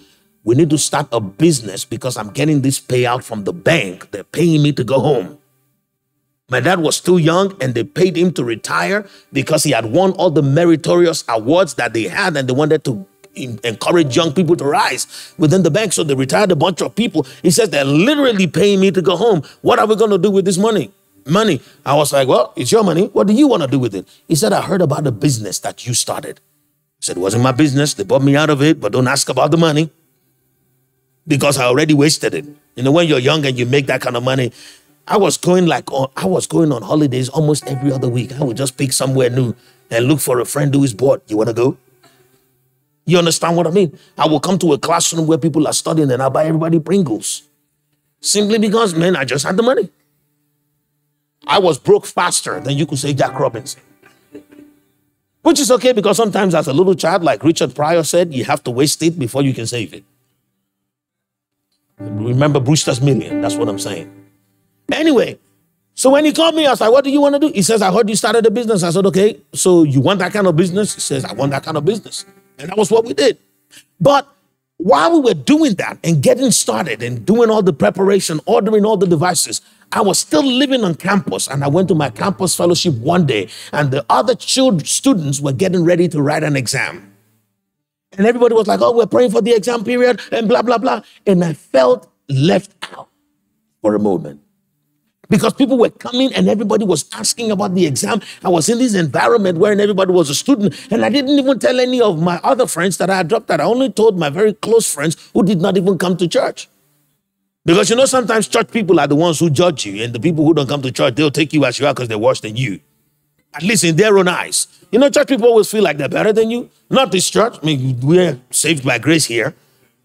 we need to start a business because I'm getting this payout from the bank. They're paying me to go home. My dad was still young and they paid him to retire because he had won all the meritorious awards that they had and they wanted to encourage young people to rise within the bank. So they retired a bunch of people. He says, they're literally paying me to go home. What are we going to do with this money? I was like, well, it's your money. What do you want to do with it? He said, I heard about the business that you started. Said, it wasn't my business. They bought me out of it, but don't ask about the money. because I already wasted it. You know, when you're young and you make that kind of money, I was going on holidays almost every other week. I would just pick somewhere new and look for a friend who is bored. You want to go? You understand what I mean? I will come to a classroom where people are studying and I'll buy everybody Pringles. Simply because, man, I just had the money. I was broke faster than you could say Jack Robinson. Which is okay, because sometimes as a little child, like Richard Pryor said, you have to waste it before you can save it. Remember Brewster's Million, that's what I'm saying. Anyway, so when he called me, I was like, what do you want to do? He says, I heard you started a business. I said, okay, so you want that kind of business? He says, I want that kind of business. And that was what we did. But while we were doing that and getting started and doing all the preparation, ordering all the devices, I was still living on campus, and I went to my campus fellowship one day, and the other students were getting ready to write an exam. And everybody was like, oh, we're praying for the exam period and blah, blah, blah. And I felt left out for a moment, because people were coming and everybody was asking about the exam. I was in this environment where everybody was a student, and I didn't even tell any of my other friends that I had dropped out. I only told my very close friends who did not even come to church. Because, you know, sometimes church people are the ones who judge you, and the people who don't come to church, they'll take you as you are because they're worse than you. At least in their own eyes. You know, church people always feel like they're better than you. Not this church. I mean, we're saved by grace here.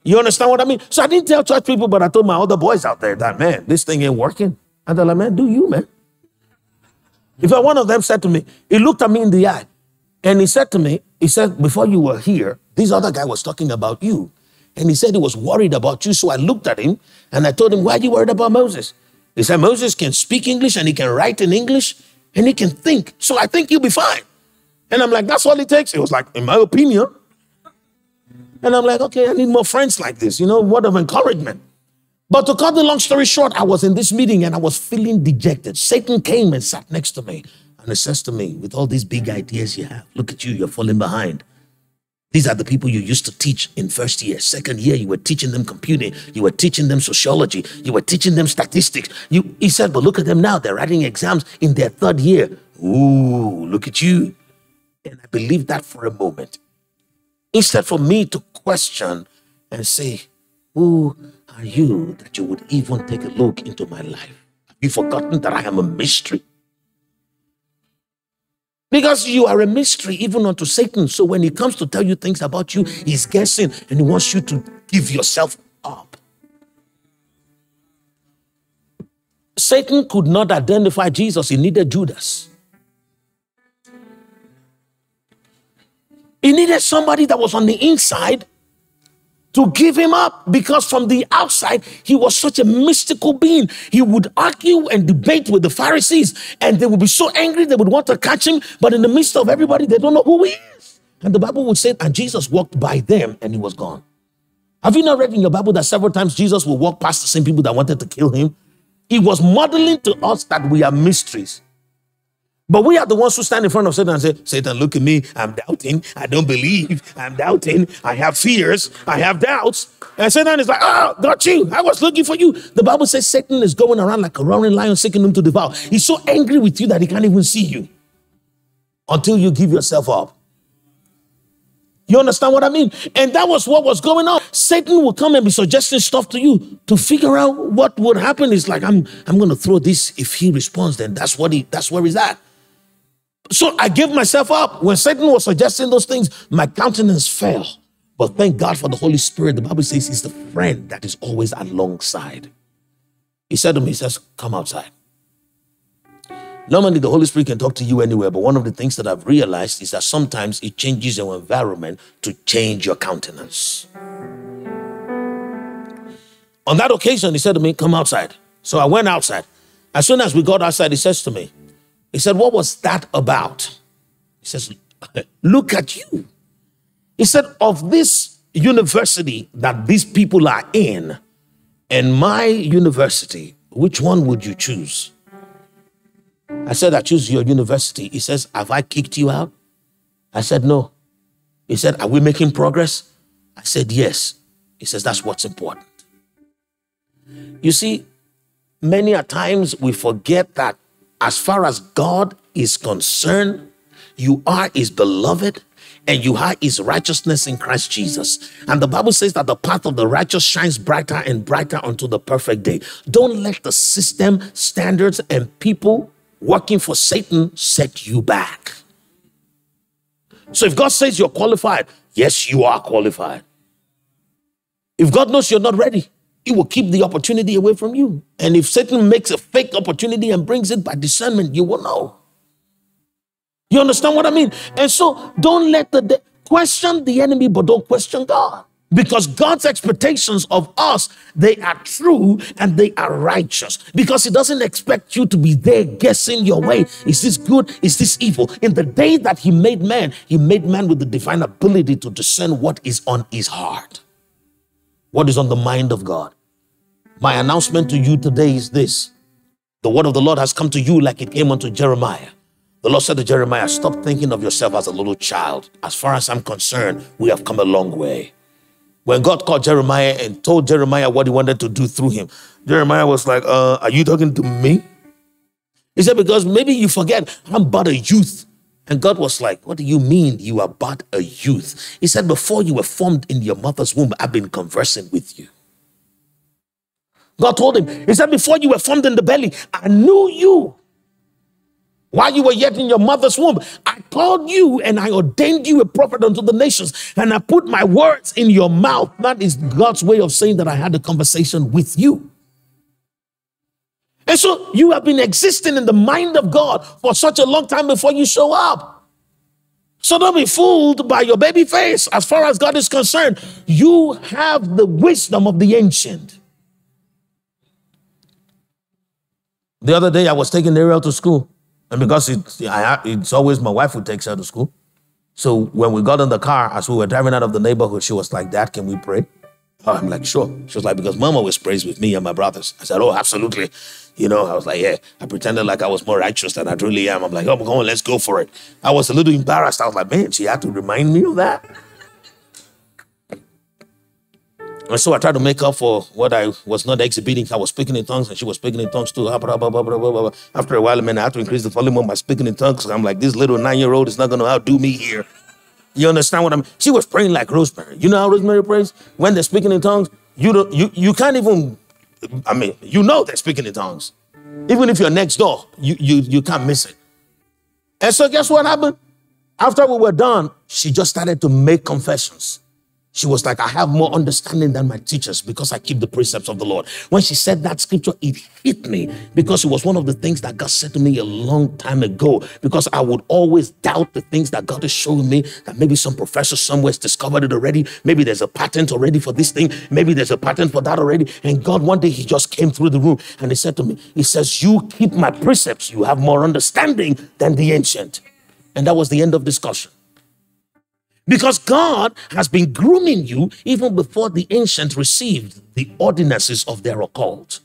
You understand what I mean? So I didn't tell church people, but I told my other boys out there that, man, this thing ain't working. And they're like, man, do you, man? In fact, one of them said to me, he looked at me in the eye, and he said to me, he said, before you were here, this other guy was talking about you. And he said he was worried about you. So I looked at him and I told him, why are you worried about Moses? He said, Moses can speak English and he can write in English and he can think. So I think you'll be fine. And I'm like, that's all it takes. He was like, in my opinion. And I'm like, okay, I need more friends like this. You know, word of encouragement. But to cut the long story short, I was in this meeting and I was feeling dejected. Satan came and sat next to me. And he says to me, with all these big ideas you have, look at you, you're falling behind. These are the people you used to teach in first year. Second year, you were teaching them computing. You were teaching them sociology. You were teaching them statistics. He said, but look at them now. They're writing exams in their third year. Ooh, look at you. And I believed that for a moment. Instead for me to question and say, who are you that you would even take a look into my life? Have you forgotten that I am a mystery? Because you are a mystery even unto Satan. So when he comes to tell you things about you, he's guessing and he wants you to give yourself up. Satan could not identify Jesus. He needed Judas. He needed somebody that was on the inside to give him up, because from the outside, he was such a mystical being. He would argue and debate with the Pharisees, and they would be so angry they would want to catch him, but in the midst of everybody, they don't know who he is. And the Bible would say, and Jesus walked by them, and he was gone. Have you not read in your Bible that several times Jesus would walk past the same people that wanted to kill him? He was modeling to us that we are mysteries. But we are the ones who stand in front of Satan and say, Satan, look at me. I'm doubting. I don't believe. I'm doubting. I have fears. I have doubts. And Satan is like, oh, got you. I was looking for you. The Bible says Satan is going around like a roaring lion, seeking him to devour. He's so angry with you that he can't even see you until you give yourself up. You understand what I mean? And that was what was going on. Satan will come and be suggesting stuff to you to figure out what would happen. It's like, I'm going to throw this. If he responds, then that's where he's at. So I gave myself up. When Satan was suggesting those things, my countenance fell. But thank God for the Holy Spirit. The Bible says he's the friend that is always alongside. He said to me, he says, come outside. Normally, the Holy Spirit can talk to you anywhere, but one of the things that I've realized is that sometimes it changes your environment to change your countenance. On that occasion, he said to me, come outside. So I went outside. As soon as we got outside, he says to me, he said, what was that about? He says, look at you. He said, of this university that these people are in and my university, which one would you choose? I said, I choose your university. He says, have I kicked you out? I said, no. He said, are we making progress? I said, yes. He says, that's what's important. You see, many a times we forget that as far as God is concerned, you are his beloved. and you are his righteousness in Christ Jesus. And the Bible says that the path of the righteous shines brighter and brighter unto the perfect day. Don't let the system, standards, and people working for Satan set you back. So if God says you're qualified, yes, you are qualified. If God knows you're not ready, he will keep the opportunity away from you. And if Satan makes a fake opportunity and brings it by discernment, you will know. You understand what I mean? And so don't let the question the enemy, but don't question God. Because God's expectations of us, they are true and they are righteous. Because he doesn't expect you to be there guessing your way. Is this good? Is this evil? In the day that he made man with the divine ability to discern what is on his heart. What is on the mind of God? My announcement to you today is this. The word of the Lord has come to you like it came unto Jeremiah. The Lord said to Jeremiah, stop thinking of yourself as a little child. As far as I'm concerned, we have come a long way. When God called Jeremiah and told Jeremiah what he wanted to do through him, Jeremiah was like, are you talking to me? He said, because maybe you forget, I'm but a youth. And God was like, what do you mean you are but a youth? He said, before you were formed in your mother's womb, I've been conversing with you. God told him, he said, before you were formed in the belly, I knew you. While you were yet in your mother's womb, I called you and I ordained you a prophet unto the nations. And I put my words in your mouth. That is God's way of saying that I had a conversation with you. And so you have been existing in the mind of God for such a long time before you show up. So don't be fooled by your baby face. As far as God is concerned, you have the wisdom of the ancient. The other day I was taking Ariel to school. And because it's always my wife who takes her to school. So when we got in the car, as we were driving out of the neighborhood, she was like, Dad, can we pray? I'm like, sure. She was like, because mom always prays with me and my brothers. I said, oh, absolutely. You know, I was like, yeah. I pretended like I was more righteous than I truly am. I'm like, oh, come on, let's go for it. I was a little embarrassed. I was like, man, she had to remind me of that. And so I tried to make up for what I was not exhibiting. I was speaking in tongues and she was speaking in tongues too. After a while, man, I had to increase the volume of my speaking in tongues. I'm like, this little 9-year-old is not going to outdo me here. You understand what I mean? She was praying like Rosemary. You know how Rosemary prays? When they're speaking in tongues, you can't even, I mean, you know they're speaking in tongues. Even if you're next door, you can't miss it. And so guess what happened? After we were done, she just started to make confessions. She was like, I have more understanding than my teachers because I keep the precepts of the Lord. When she said that scripture, it hit me because it was one of the things that God said to me a long time ago, because I would always doubt the things that God is showing me, that maybe some professor somewhere has discovered it already. Maybe there's a patent already for this thing. Maybe there's a patent for that already. And God, one day he just came through the room and he said to me, he says, you keep my precepts. You have more understanding than the ancient. And that was the end of discussion. Because God has been grooming you even before the ancient received the ordinances of their occult.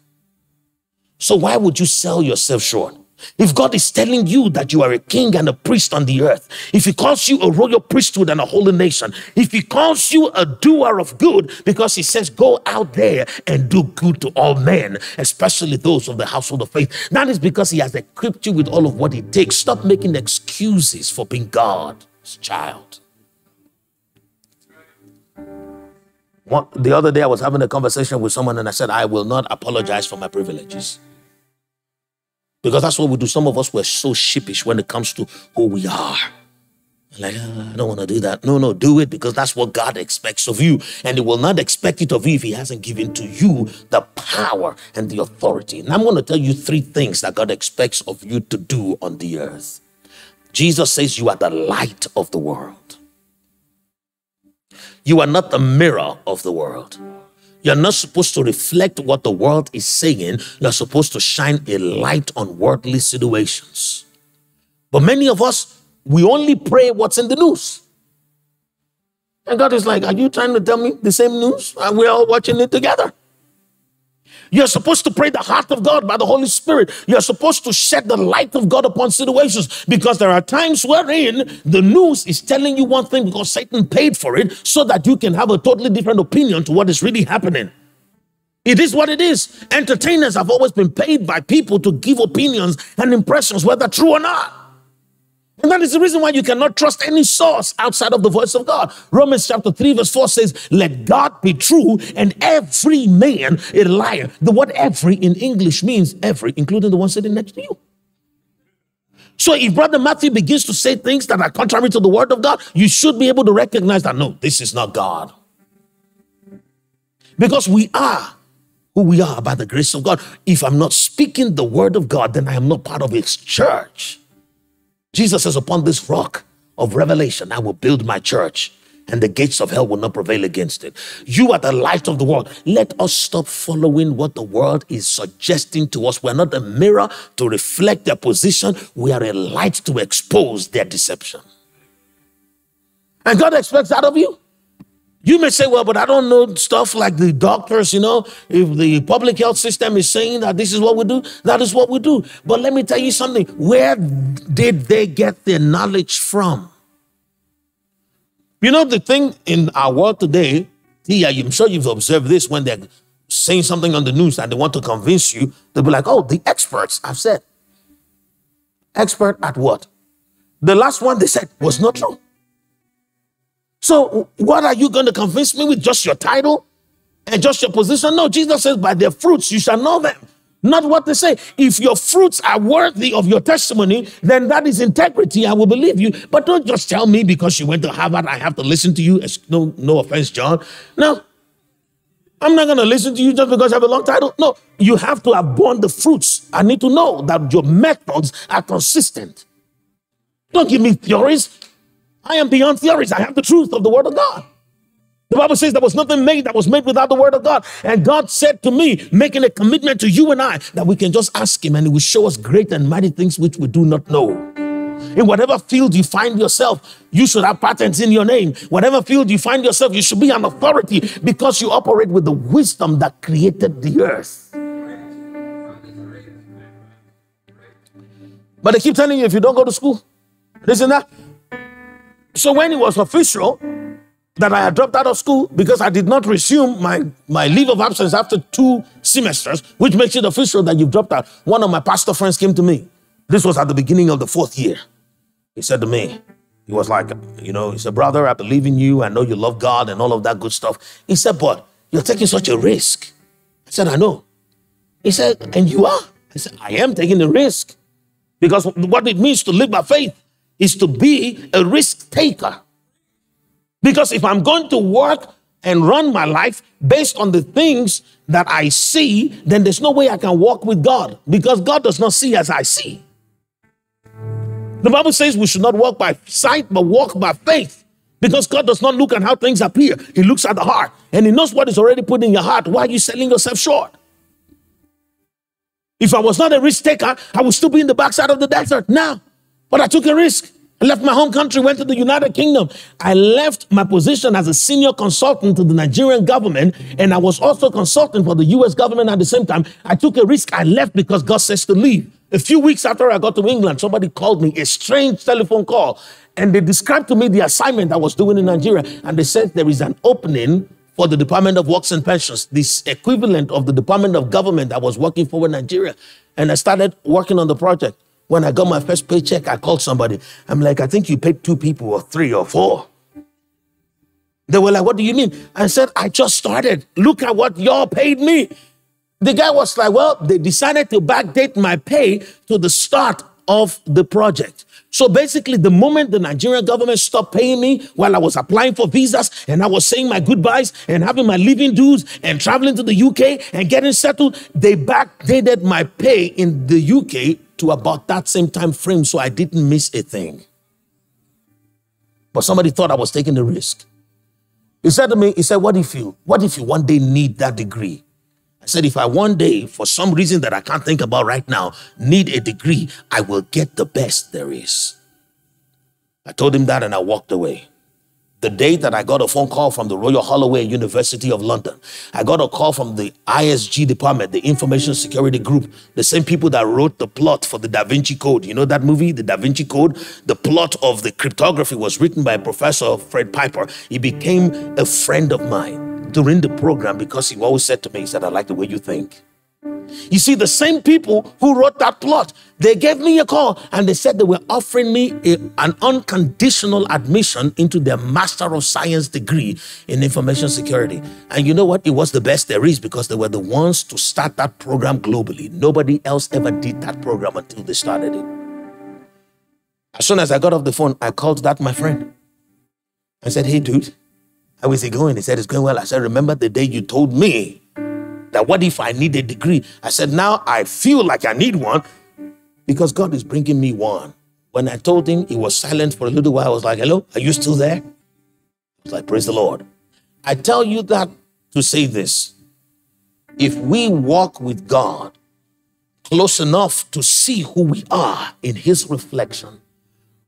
So why would you sell yourself short? If God is telling you that you are a king and a priest on the earth, if he calls you a royal priesthood and a holy nation, if he calls you a doer of good, because he says, go out there and do good to all men, especially those of the household of faith, that is because he has equipped you with all of what it takes. Stop making excuses for being God's child. The other day I was having a conversation with someone and I said, I will not apologize for my privileges. Because that's what we do. Some of us were so sheepish when it comes to who we are. Like, I don't want to do that. No, do it because that's what God expects of you. And he will not expect it of you if he hasn't given to you the power and the authority. And I'm going to tell you three things that God expects of you to do on the earth. Jesus says you are the light of the world. You are not the mirror of the world. You're not supposed to reflect what the world is saying. You're supposed to shine a light on worldly situations. But many of us, we only pray what's in the news. And God is like, are you trying to tell me the same news? And we're all watching it together. You're supposed to pray the heart of God by the Holy Spirit. You're supposed to shed the light of God upon situations, because there are times wherein the news is telling you one thing because Satan paid for it so that you can have a totally different opinion to what is really happening. It is what it is. Entertainers have always been paid by people to give opinions and impressions, whether true or not. And that is the reason why you cannot trust any source outside of the voice of God. Romans chapter 3 verse 4 says, let God be true and every man a liar. The word every in English means every, including the one sitting next to you. So if Brother Matthew begins to say things that are contrary to the word of God, you should be able to recognize that, no, this is not God. Because we are who we are by the grace of God. If I'm not speaking the word of God, then I am not part of his church. Jesus says, upon this rock of revelation, I will build my church, and the gates of hell will not prevail against it. You are the light of the world. Let us stop following what the world is suggesting to us. We're not a mirror to reflect their position. We are a light to expose their deception. And God expects that of you. You may say, well, but I don't know stuff like the doctors, you know, if the public health system is saying that this is what we do, that is what we do. But let me tell you something. Where did they get their knowledge from? You know, the thing in our world today, I'm sure you've observed this when they're saying something on the news and they want to convince you, they'll be like, oh, the experts have said. Expert at what? The last one they said was not true. So what are you going to convince me with? Just your title and just your position? No, Jesus says, by their fruits you shall know them. Not what they say. If your fruits are worthy of your testimony, then that is integrity. I will believe you. But don't just tell me because you went to Harvard, I have to listen to you. No offense, John. No, I'm not going to listen to you just because you have a long title. No, you have to have borne the fruits. I need to know that your methods are consistent. Don't give me theories. I am beyond theories. I have the truth of the word of God. The Bible says there was nothing made that was made without the word of God. And God said to me, making a commitment to you and I, that we can just ask him and he will show us great and mighty things which we do not know. In whatever field you find yourself, you should have patents in your name. Whatever field you find yourself, you should be an authority because you operate with the wisdom that created the earth. But they keep telling you if you don't go to school, this and that. So when it was official that I had dropped out of school because I did not resume my leave of absence after 2 semesters, which makes it official that you've dropped out. One of my pastor friends came to me. This was at the beginning of the 4th year. He said to me, he was like, you know, he said, brother, I believe in you. I know you love God and all of that good stuff. He said, but you're taking such a risk. I said, I know. He said, and you are? I said, I am taking a risk because what it means to live by faith is to be a risk taker. Because if I'm going to work and run my life based on the things that I see, then there's no way I can walk with God because God does not see as I see. The Bible says we should not walk by sight, but walk by faith because God does not look at how things appear. He looks at the heart and he knows what is already put in your heart. Why are you selling yourself short? If I was not a risk taker, I would still be in the backside of the desert now. But I took a risk. I left my home country, went to the United Kingdom. I left my position as a senior consultant to the Nigerian government, and I was also consulting for the U.S. government at the same time. I took a risk. I left because God says to leave. A few weeks after I got to England, somebody called me, a strange telephone call, and they described to me the assignment I was doing in Nigeria, and they said there is an opening for the Department of Works and Pensions, this equivalent of the Department of Government I was working for in Nigeria, and I started working on the project. When I got my first paycheck, I called somebody. I'm like, I think you paid 2 people or 3 or 4. They were like, what do you mean? I said, I just started. Look at what y'all paid me. The guy was like, well, they decided to backdate my pay to the start of the project. So basically, the moment the Nigerian government stopped paying me while I was applying for visas and I was saying my goodbyes and having my living dues and traveling to the UK and getting settled, they backdated my pay in the UK to about that same time frame, so I didn't miss a thing. But somebody thought I was taking the risk. He said to me, he said, what if you one day need that degree? I said, if I one day, for some reason that I can't think about right now, need a degree, I will get the best there is. I told him that and I walked away. The day that I got a phone call from the Royal Holloway University of London, I got a call from the ISG department, the Information Security Group, the same people that wrote the plot for the Da Vinci Code. You know that movie, the Da Vinci Code? The plot of the cryptography was written by Professor Fred Piper. He became a friend of mine during the program because he always said to me, he said, I like the way you think. You see, the same people who wrote that plot, they gave me a call and they said they were offering me an unconditional admission into their Master of Science degree in information security. And you know what? It was the best there is because they were the ones to start that program globally. Nobody else ever did that program until they started it. As soon as I got off the phone, I called that my friend. I said, hey, dude, how is it going? He said, it's going well. I said, remember the day you told me that what if I need a degree? I said, now I feel like I need one because God is bringing me one. When I told him, he was silent for a little while. I was like, hello, are you still there? I was like, praise the Lord. I tell you that to say this. If we walk with God close enough to see who we are in his reflection,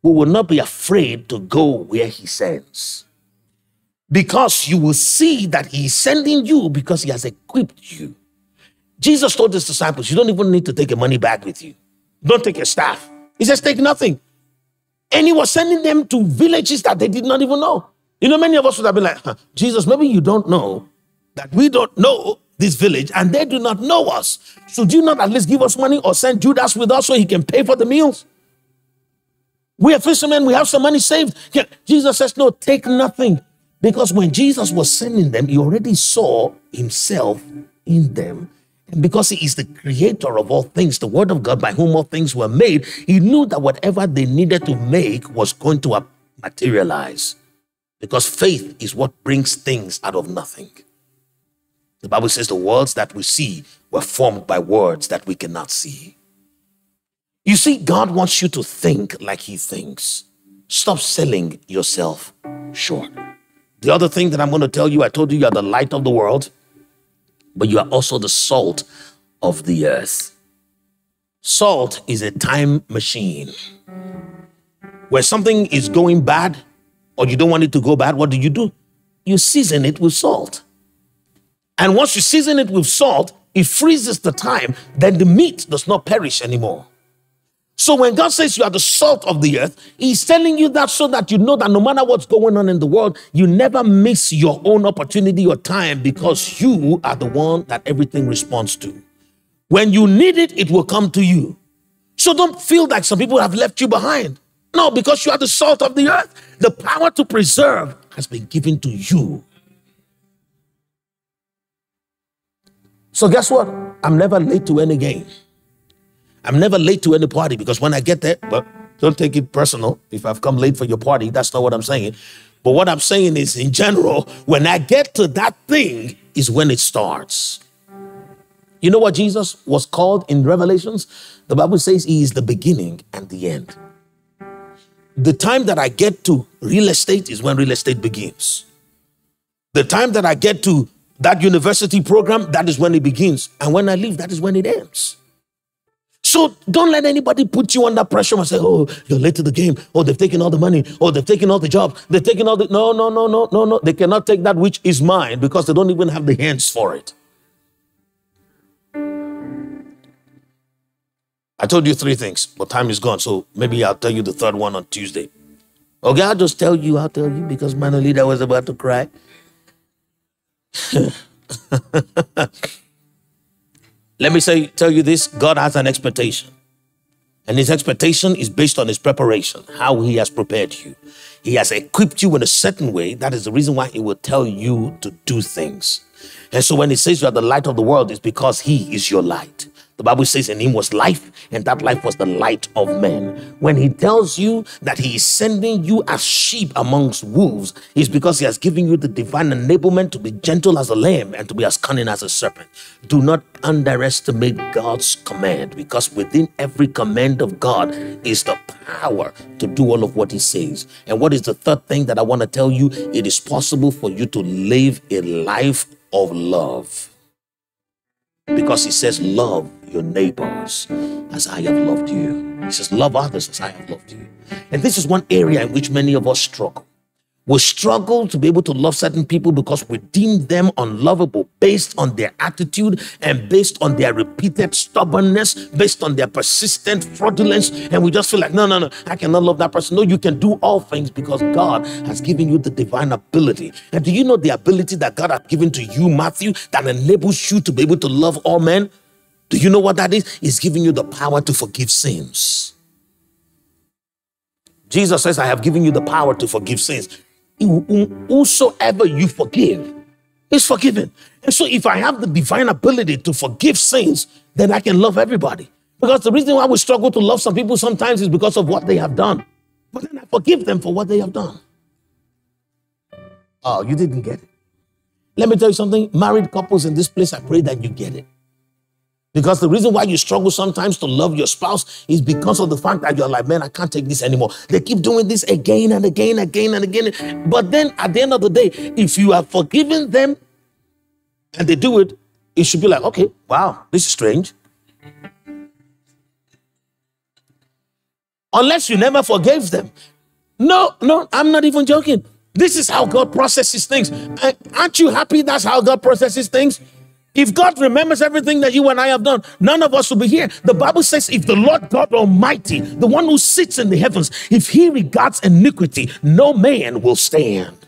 we will not be afraid to go where he sends. Because you will see that he is sending you because he has equipped you. Jesus told his disciples, you don't even need to take a money bag with you. Don't take a staff. He says, take nothing. And he was sending them to villages that they did not even know. You know, many of us would have been like, Jesus, maybe you don't know that we don't know this village and they do not know us. Should you not at least give us money or send Judas with us so he can pay for the meals? We are fishermen. We have some money saved. Yeah. Jesus says, no, take nothing. Because when Jesus was sending them, he already saw himself in them. And because he is the creator of all things, the word of God by whom all things were made, he knew that whatever they needed to make was going to materialize. Because faith is what brings things out of nothing. The Bible says the worlds that we see were formed by words that we cannot see. You see, God wants you to think like he thinks. Stop selling yourself short. The other thing that I'm going to tell you, I told you are the light of the world, but you are also the salt of the earth. Salt is a time machine. Where something is going bad or you don't want it to go bad, what do? You season it with salt. And once you season it with salt, it freezes the time, then the meat does not perish anymore. So when God says you are the salt of the earth, he's telling you that so that you know that no matter what's going on in the world, you never miss your own opportunity or time because you are the one that everything responds to. When you need it, it will come to you. So don't feel like some people have left you behind. No, because you are the salt of the earth. The power to preserve has been given to you. So guess what? I'm never late to any game. I'm never late to any party because when I get there, well, don't take it personal if I've come late for your party. That's not what I'm saying. But what I'm saying is, in general, when I get to that thing is when it starts. You know what Jesus was called in Revelations? The Bible says he is the beginning and the end. The time that I get to real estate is when real estate begins. The time that I get to that university program, that is when it begins. And when I leave, that is when it ends. So don't let anybody put you under pressure and say, oh, you're late to the game. Oh, they've taken all the money. Oh, they've taken all the jobs. They've taken all the... No. They cannot take that which is mine because they don't even have the hands for it. I told you three things, but time is gone. So maybe I'll tell you the third one on Tuesday. Okay, I'll tell you because Manolita was about to cry. Let me tell you this, God has an expectation. And his expectation is based on his preparation, how he has prepared you. He has equipped you in a certain way. That is the reason why he will tell you to do things. And so when he says you are the light of the world, it's because he is your light. The Bible says in him was life, and that life was the light of men. When he tells you that he is sending you as sheep amongst wolves, it's because he has given you the divine enablement to be gentle as a lamb and to be as cunning as a serpent. Do not underestimate God's command, because within every command of God is the power to do all of what he says. And what is the third thing that I want to tell you? It is possible for you to live a life of love. Because he says, love your neighbors as I have loved you. He says, love others as I have loved you. And this is one area in which many of us struggle. We struggle to be able to love certain people because we deem them unlovable based on their attitude and based on their repeated stubbornness, based on their persistent fraudulence. And we just feel like, no, I cannot love that person. No, you can do all things because God has given you the divine ability. And do you know the ability that God has given to you, Matthew, that enables you to be able to love all men? Do you know what that is? It's giving you the power to forgive sins. Jesus says, I have given you the power to forgive sins. Whosoever you forgive is forgiven. And so if I have the divine ability to forgive sins, then I can love everybody. Because the reason why we struggle to love some people sometimes is because of what they have done. But then I forgive them for what they have done. Oh, you didn't get it. Let me tell you something. Married couples in this place, I pray that you get it. Because the reason why you struggle sometimes to love your spouse is because of the fact that you're like, man, I can't take this anymore. They keep doing this again and again, again and again. But then at the end of the day, if you have forgiven them and they do it, it should be like, okay, wow, this is strange. Unless you never forgave them. No, I'm not even joking. This is how God processes things. Aren't you happy that's how God processes things? If God remembers everything that you and I have done, none of us will be here. The Bible says, if the Lord God Almighty, the one who sits in the heavens, if he regards iniquity, no man will stand.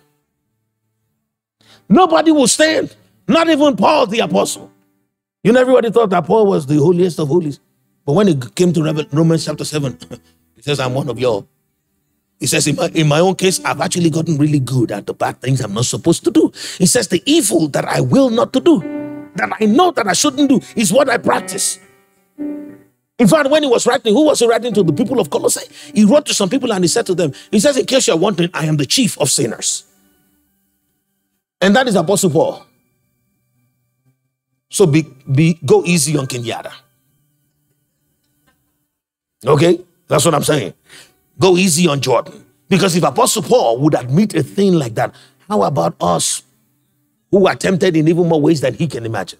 Nobody will stand. Not even Paul the apostle. You know, everybody thought that Paul was the holiest of holies. But when it came to Romans chapter 7, it says, I'm one of y'all. He says, in my own case, I've actually gotten really good at the bad things I'm not supposed to do. He says, the evil that I will not to do, that I know that I shouldn't do, is what I practice. In fact, when he was writing, who was he writing to? The people of Colossae. He wrote to some people and he said to them, he says, in case you're wondering, I am the chief of sinners. And that is Apostle Paul. So go easy on Kenyatta. Okay? That's what I'm saying. Go easy on Jordan. Because if Apostle Paul would admit a thing like that, how about us who are tempted in even more ways than he can imagine?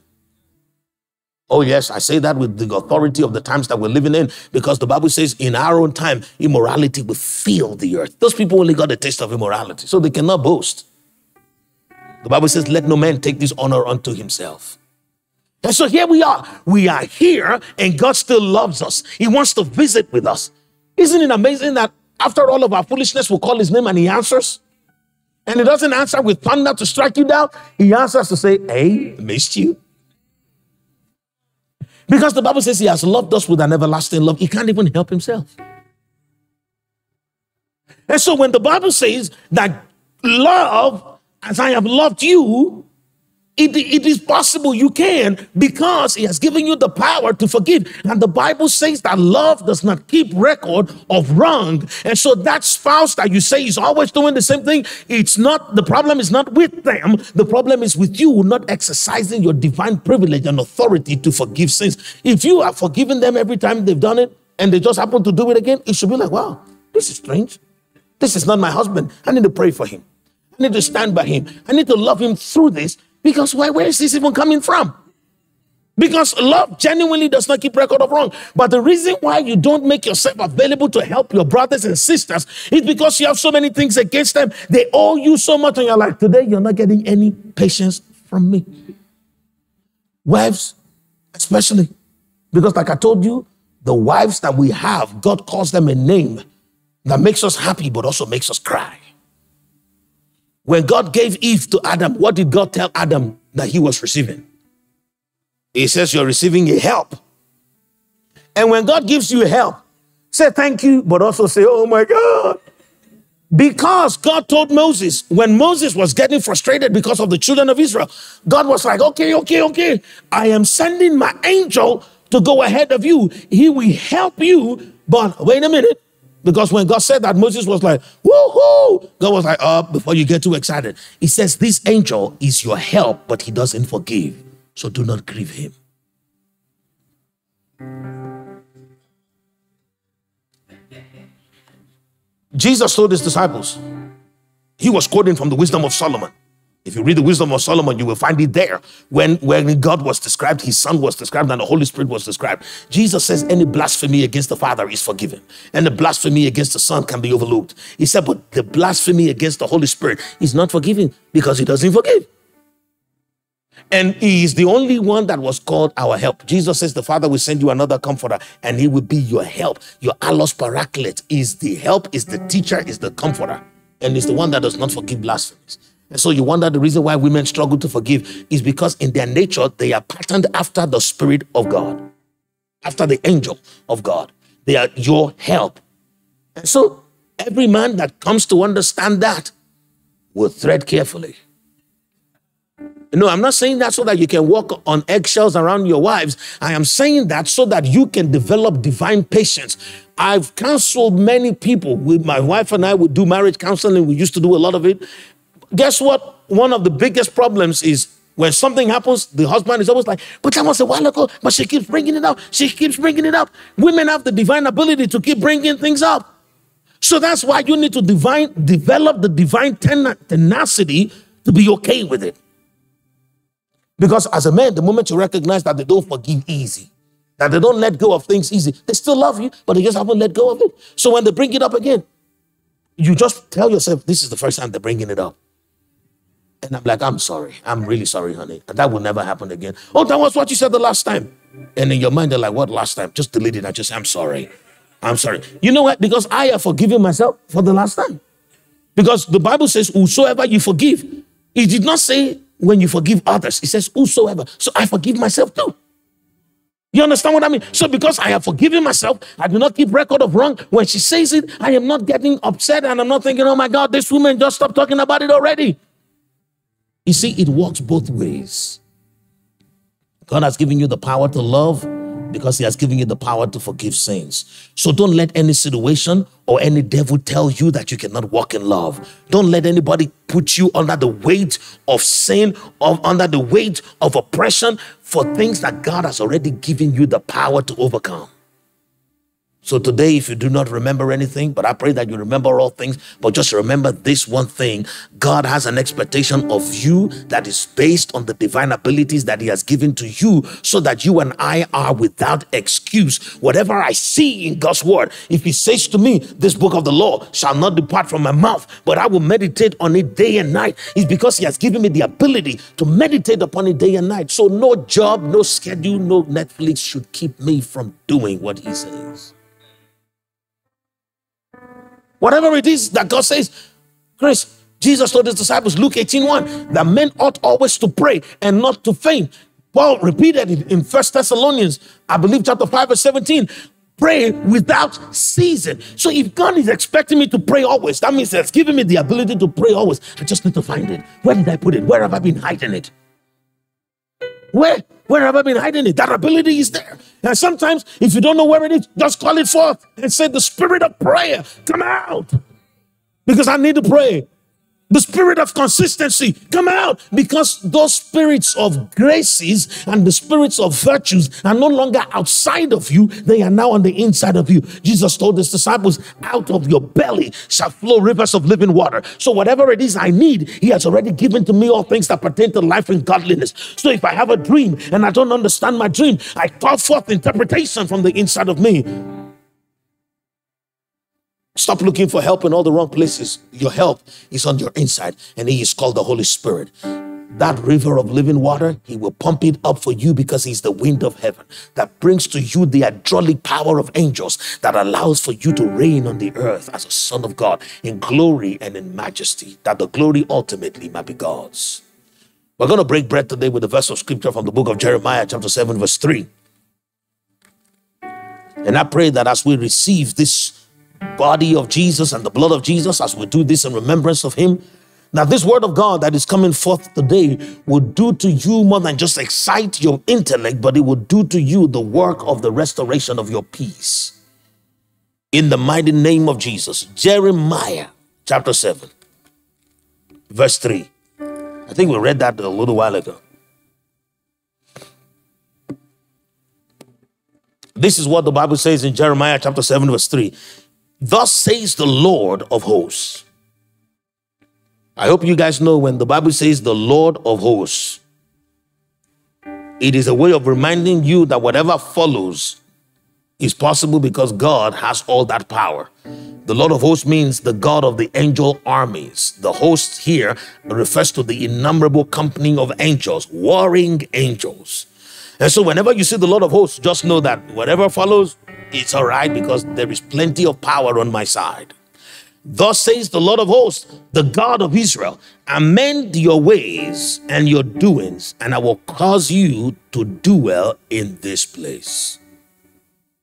Oh yes, I say that with the authority of the times that we're living in, because the Bible says in our own time, immorality will fill the earth. Those people only got a taste of immorality, so they cannot boast. The Bible says, let no man take this honor unto himself. And so here we are. We are here and God still loves us. He wants to visit with us. Isn't it amazing that after all of our foolishness, we'll call his name and he answers? And he doesn't answer with thunder to strike you down. He answers to say, hey, missed you. Because the Bible says he has loved us with an everlasting love. He can't even help himself. And so when the Bible says that love, as I have loved you, it is possible you can, because he has given you the power to forgive. And the Bible says that love does not keep record of wrong. And so that spouse that you say is always doing the same thing, it's not, the problem is not with them. The problem is with you not exercising your divine privilege and authority to forgive sins. If you are forgiving them every time they've done it and they just happen to do it again, it should be like, wow, this is strange. This is not my husband. I need to pray for him. I need to stand by him. I need to love him through this. Because where is this even coming from? Because love genuinely does not keep record of wrong. But the reason why you don't make yourself available to help your brothers and sisters is because you have so many things against them. They owe you so much and you're like, today you're not getting any patience from me. Wives, especially. Because like I told you, the wives that we have, God calls them a name that makes us happy but also makes us cry. When God gave Eve to Adam, what did God tell Adam that he was receiving? He says, you're receiving a help. And when God gives you help, say thank you, but also say, oh my God. Because God told Moses, when Moses was getting frustrated because of the children of Israel, God was like, okay. I am sending my angel to go ahead of you. He will help you, but wait a minute. Because when God said that, Moses was like, woohoo! God was like, before you get too excited. He says, this angel is your help, but he doesn't forgive. So do not grieve him. Jesus told his disciples, he was quoting from the Wisdom of Solomon. If you read the Wisdom of Solomon, you will find it there. When God was described, his son was described, and the Holy Spirit was described. Jesus says any blasphemy against the Father is forgiven. And the blasphemy against the Son can be overlooked. He said, but the blasphemy against the Holy Spirit is not forgiven because he doesn't forgive. And he is the only one that was called our help. Jesus says the Father will send you another comforter and he will be your help. Your allos paraclete is the help, is the teacher, is the comforter. And he's the one that does not forgive blasphemies. And so you wonder the reason why women struggle to forgive is because in their nature, they are patterned after the Spirit of God. after the angel of God. They are your help. And so every man that comes to understand that will tread carefully. No, I'm not saying that so that you can walk on eggshells around your wives. I am saying that so that you can develop divine patience. I've counseled many people. My wife and I would do marriage counseling. We used to do a lot of it. Guess what? One of the biggest problems is when something happens, the husband is always like, but that was a while ago, but she keeps bringing it up. She keeps bringing it up. Women have the divine ability to keep bringing things up. So that's why you need to develop the divine tenacity to be okay with it. Because as a man, the moment you recognize that they don't forgive easy, that they don't let go of things easy, they still love you, but they just haven't let go of it. So when they bring it up again, you just tell yourself, this is the first time they're bringing it up. And I'm like, I'm sorry. I'm really sorry, honey. And that will never happen again. Oh, that was what you said the last time. And in your mind, they're like, what last time? Just delete it. I just, I'm sorry. I'm sorry. You know what? Because I have forgiven myself for the last time. Because the Bible says, whosoever you forgive. It did not say when you forgive others. It says whosoever. So I forgive myself too. You understand what I mean? So because I have forgiven myself, I do not keep record of wrong. When she says it, I am not getting upset and I'm not thinking, oh my God, this woman just stopped talking about it already. You see, it works both ways. God has given you the power to love because he has given you the power to forgive sins. So don't let any situation or any devil tell you that you cannot walk in love. Don't let anybody put you under the weight of sin or under the weight of oppression for things that God has already given you the power to overcome. So today, if you do not remember anything, but I pray that you remember all things, but just remember this one thing. God has an expectation of you that is based on the divine abilities that he has given to you so that you and I are without excuse. Whatever I see in God's word, if he says to me, this book of the law shall not depart from my mouth, but I will meditate on it day and night. It's because he has given me the ability to meditate upon it day and night. So no job, no schedule, no Netflix should keep me from doing what he says. Whatever it is that God says, Chris, Jesus told his disciples, Luke 18:1, that men ought always to pray and not to faint. Paul repeated it in 1 Thessalonians, I believe chapter 5 verse 17, pray without ceasing. So if God is expecting me to pray always, that means that's giving me the ability to pray always. I just need to find it. Where did I put it? Where have I been hiding it? Where have I been hiding it? That ability is there. And sometimes, if you don't know where it is, just call it forth and say, the spirit of prayer, come out. Because I need to pray. The spirit of consistency, come out. Because those spirits of graces and the spirits of virtues are no longer outside of you. They are now on the inside of you. Jesus told his disciples, out of your belly shall flow rivers of living water. So whatever it is I need, he has already given to me all things that pertain to life and godliness. So if I have a dream and I don't understand my dream, I call forth interpretation from the inside of me. Stop looking for help in all the wrong places. Your help is on your inside, and he is called the Holy Spirit. That river of living water, he will pump it up for you because he's the wind of heaven that brings to you the hydraulic power of angels that allows for you to reign on the earth as a son of God in glory and in majesty, that the glory ultimately might be God's. We're going to break bread today with a verse of scripture from the book of Jeremiah, chapter 7, verse 3. And I pray that as we receive this body of Jesus and the blood of Jesus, as we do this in remembrance of him, now this word of God that is coming forth today will do to you more than just excite your intellect, but it will do to you the work of the restoration of your peace. In the mighty name of Jesus. Jeremiah chapter 7, verse 3. I think we read that a little while ago. This is what the Bible says in Jeremiah chapter 7, verse 3. Thus says the Lord of hosts. I hope you guys know when the Bible says the Lord of hosts, it is a way of reminding you that whatever follows is possible because God has all that power. The Lord of hosts means the God of the angel armies. The host here refers to the innumerable company of angels, warring angels. And so whenever you see the Lord of hosts, just know that whatever follows, it's all right because there is plenty of power on my side. Thus says the Lord of hosts, the God of Israel, amend your ways and your doings, and I will cause you to do well in this place.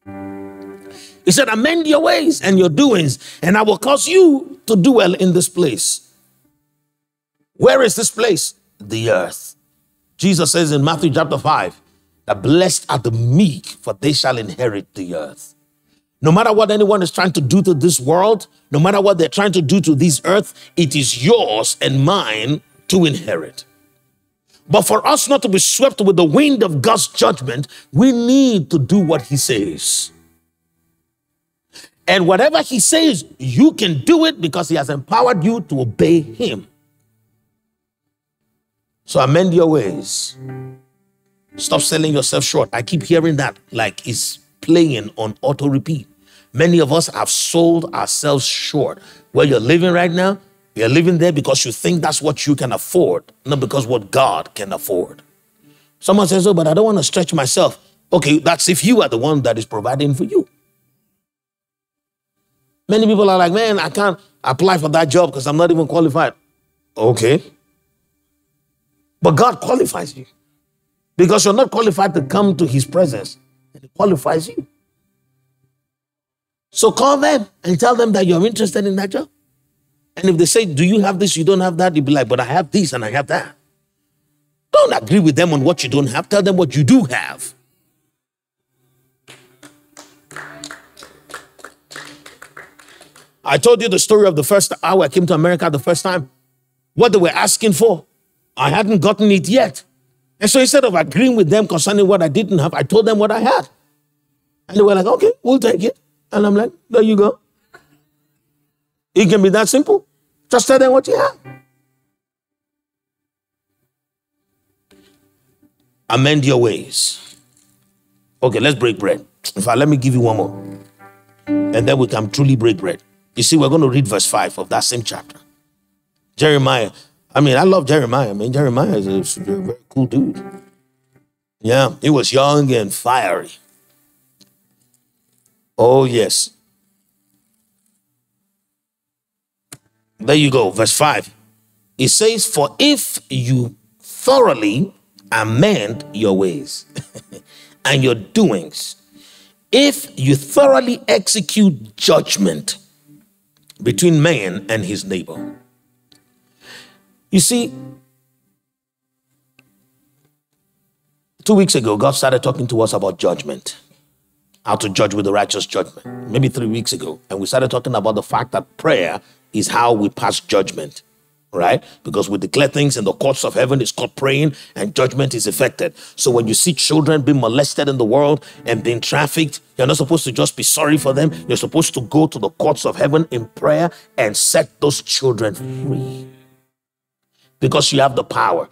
He said, amend your ways and your doings, and I will cause you to dwell in this place. Where is this place? The earth. Jesus says in Matthew chapter 5, that blessed are the meek, for they shall inherit the earth. No matter what anyone is trying to do to this world, no matter what they're trying to do to this earth, it is yours and mine to inherit. But for us not to be swept with the wind of God's judgment, we need to do what he says. And whatever he says, you can do it because he has empowered you to obey him. So amend your ways. Stop selling yourself short. I keep hearing that like it's playing on auto repeat. Many of us have sold ourselves short. Where you're living right now, you're living there because you think that's what you can afford, not because what God can afford. Someone says, oh, but I don't want to stretch myself. Okay, that's if you are the one that is providing for you. Many people are like, man, I can't apply for that job because I'm not even qualified. Okay. But God qualifies you because you're not qualified to come to his presence. And it qualifies you. So call them and tell them that you're interested in that job. And if they say, do you have this, you don't have that, you'll be like, but I have this and I have that. Don't agree with them on what you don't have. Tell them what you do have. I told you the story of the first hour I came to America the first time. What they were asking for, I hadn't gotten it yet. And so instead of agreeing with them concerning what I didn't have, I told them what I had. And they were like, okay, we'll take it. And I'm like, there you go. It can be that simple. Just tell them what you have. Amend your ways. Okay, let's break bread. In fact, let me give you one more. And then we can truly break bread. You see, we're going to read verse 5 of that same chapter. Jeremiah. I mean, I love Jeremiah. I mean, Jeremiah is a very cool dude. Yeah, he was young and fiery. Oh, yes. There you go, verse 5. It says, for if you thoroughly amend your ways and your doings, if you thoroughly execute judgment between man and his neighbor. You see, 2 weeks ago, God started talking to us about judgment, how to judge with the righteous judgment, maybe 3 weeks ago. And we started talking about the fact that prayer is how we pass judgment, right? Because we declare things in the courts of heaven, it's called praying, and judgment is effected. So when you see children being molested in the world and being trafficked, you're not supposed to just be sorry for them. You're supposed to go to the courts of heaven in prayer and set those children free. Because you have the power.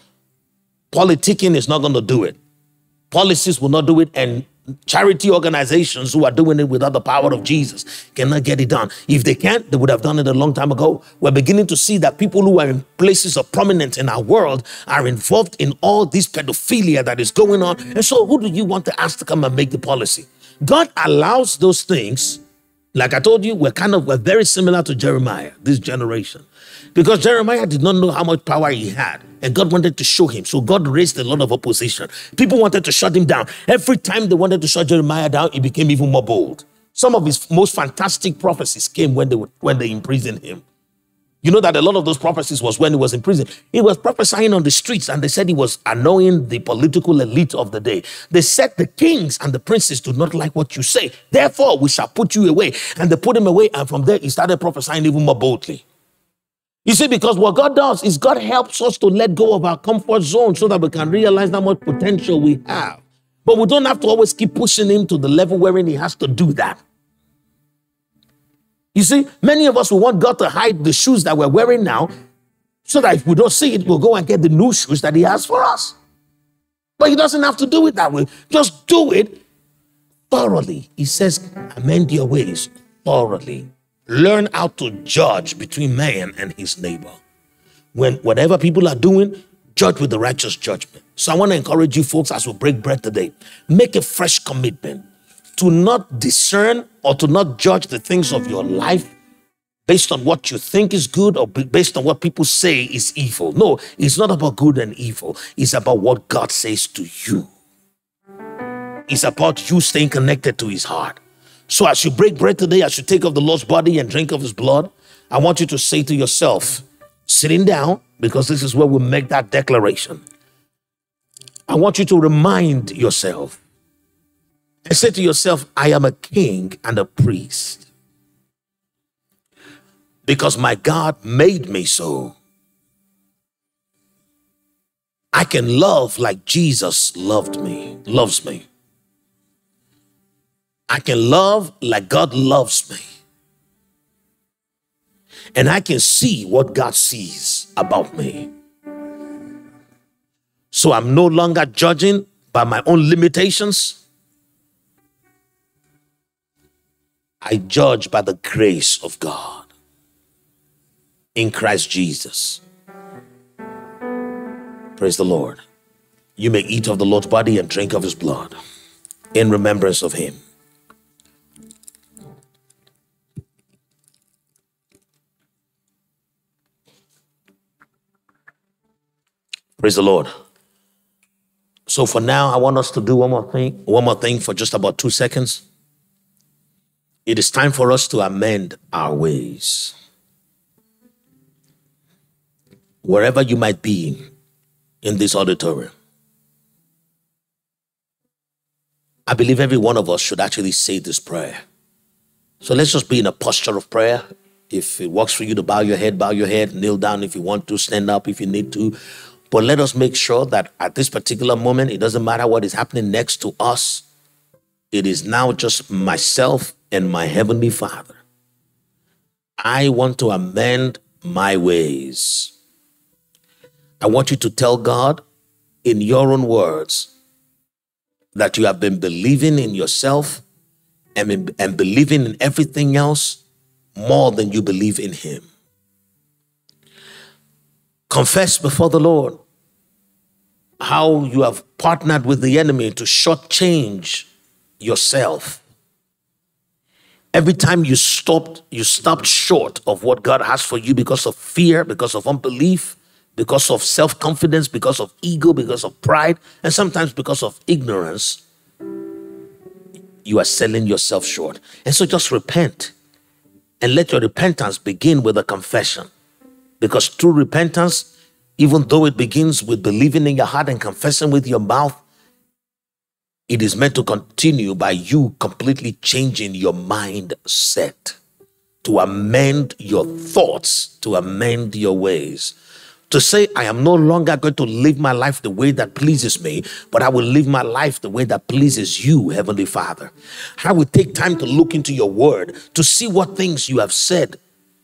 Politicking is not going to do it. Policies will not do it. And charity organizations who are doing it without the power of Jesus cannot get it done. If they can't, they would have done it a long time ago. We're beginning to see that people who are in places of prominence in our world are involved in all this pedophilia that is going on. And so who do you want to ask to come and make the policy? God allows those things. Like I told you, we're very similar to Jeremiah, this generation. Because Jeremiah did not know how much power he had, and God wanted to show him. So God raised a lot of opposition. People wanted to shut him down. Every time they wanted to shut Jeremiah down, he became even more bold. Some of his most fantastic prophecies came when they imprisoned him. You know that a lot of those prophecies was when he was in prison. He was prophesying on the streets, and they said he was annoying the political elite of the day. They said the kings and the princes do not like what you say. Therefore, we shall put you away. And they put him away, and from there, he started prophesying even more boldly. You see, because what God does is God helps us to let go of our comfort zone so that we can realize how much potential we have. But we don't have to always keep pushing him to the level wherein he has to do that. You see, many of us, we want God to hide the shoes that we're wearing now so that if we don't see it, we'll go and get the new shoes that he has for us. But he doesn't have to do it that way. Just do it thoroughly. He says, amend your ways thoroughly. Learn how to judge between man and his neighbor. Whatever people are doing, judge with the righteous judgment. So I want to encourage you folks as we break bread today, make a fresh commitment to not discern or to not judge the things of your life based on what you think is good or based on what people say is evil. No, it's not about good and evil. It's about what God says to you. is about you staying connected to his heart. So as you break bread today, as you take of the Lord's body and drink of his blood, I want you to say to yourself, sitting down, because this is where we make that declaration. I want you to remind yourself and say to yourself, I am a king and a priest because my God made me so. I can love like Jesus loves me. I can love like God loves me. And I can see what God sees about me. So I'm no longer judging by my own limitations. I judge by the grace of God in Christ Jesus. Praise the Lord. You may eat of the Lord's body and drink of his blood in remembrance of him. Praise the Lord. So for now, I want us to do one more thing for just about 2 seconds. It is time for us to amend our ways. Wherever you might be in this auditorium, I believe every one of us should actually say this prayer. So let's just be in a posture of prayer. If it works for you to bow your head, kneel down if you want to, stand up if you need to. But let us make sure that at this particular moment, it doesn't matter what is happening next to us. It is now just myself and my Heavenly Father. I want to amend my ways. I want you to tell God in your own words that you have been believing in yourself and believing in everything else more than you believe in him. Confess before the Lord how you have partnered with the enemy to shortchange yourself. Every time you stopped short of what God has for you because of fear, because of unbelief, because of self-confidence, because of ego, because of pride, and sometimes because of ignorance, you are selling yourself short. And so just repent and let your repentance begin with a confession. Because true repentance, even though it begins with believing in your heart and confessing with your mouth, it is meant to continue by you completely changing your mindset, to amend your thoughts, to amend your ways. To say, I am no longer going to live my life the way that pleases me, but I will live my life the way that pleases you, Heavenly Father. I will take time to look into your word, to see what things you have said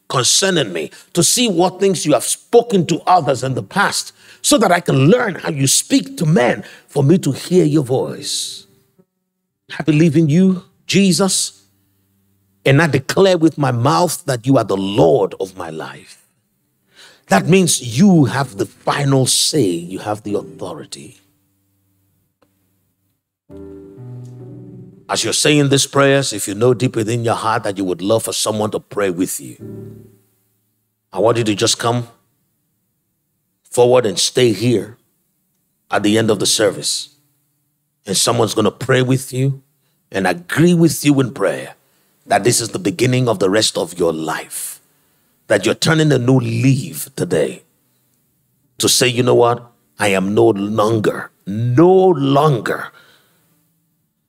concerning me, to see what things you have spoken to others in the past, so that I can learn how you speak to men, for me to hear your voice. I believe in you, Jesus, and I declare with my mouth that you are the Lord of my life. That means you have the final say, you have the authority. As you're saying these prayers, if you know deep within your heart that you would love for someone to pray with you, I want you to just come forward and stay here at the end of the service. And someone's going to pray with you and agree with you in prayer that this is the beginning of the rest of your life, that you're turning a new leaf today to say, you know what, I am no longer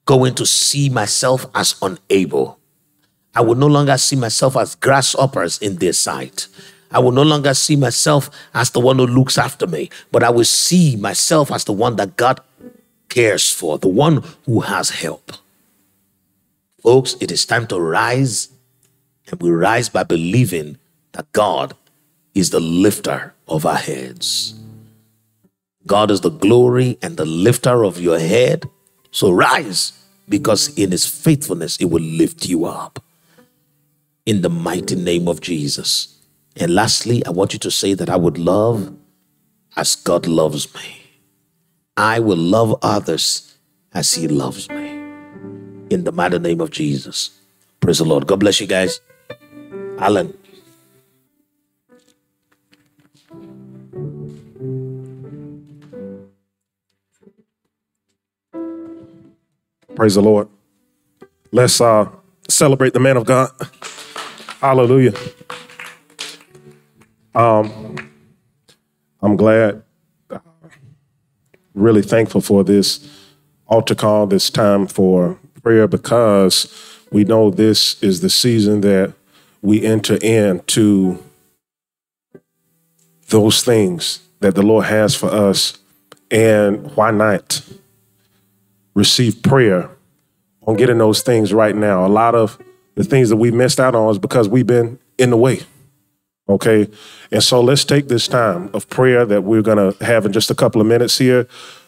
going to see myself as unable. I will no longer see myself as grasshoppers in their sight. I will no longer see myself as the one who looks after me, but I will see myself as the one that God cares for, the one who has help. Folks, it is time to rise, and we rise by believing that God is the lifter of our heads. God is the glory and the lifter of your head. So rise, because in his faithfulness, it will lift you up in the mighty name of Jesus. And lastly, I want you to say that I would love as God loves me. I will love others as he loves me in the mighty name of Jesus. Praise the Lord. God bless you guys. Alan. Praise the Lord. Let's celebrate the man of God. Hallelujah. I'm glad, really thankful for this altar call, this time for prayer, because we know this is the season that we enter into those things that the Lord has for us. And why not receive prayer on getting those things right now? A lot of the things that we missed out on is because we've been in the way. Okay, and so let's take this time of prayer that we're going to have in just a couple of minutes here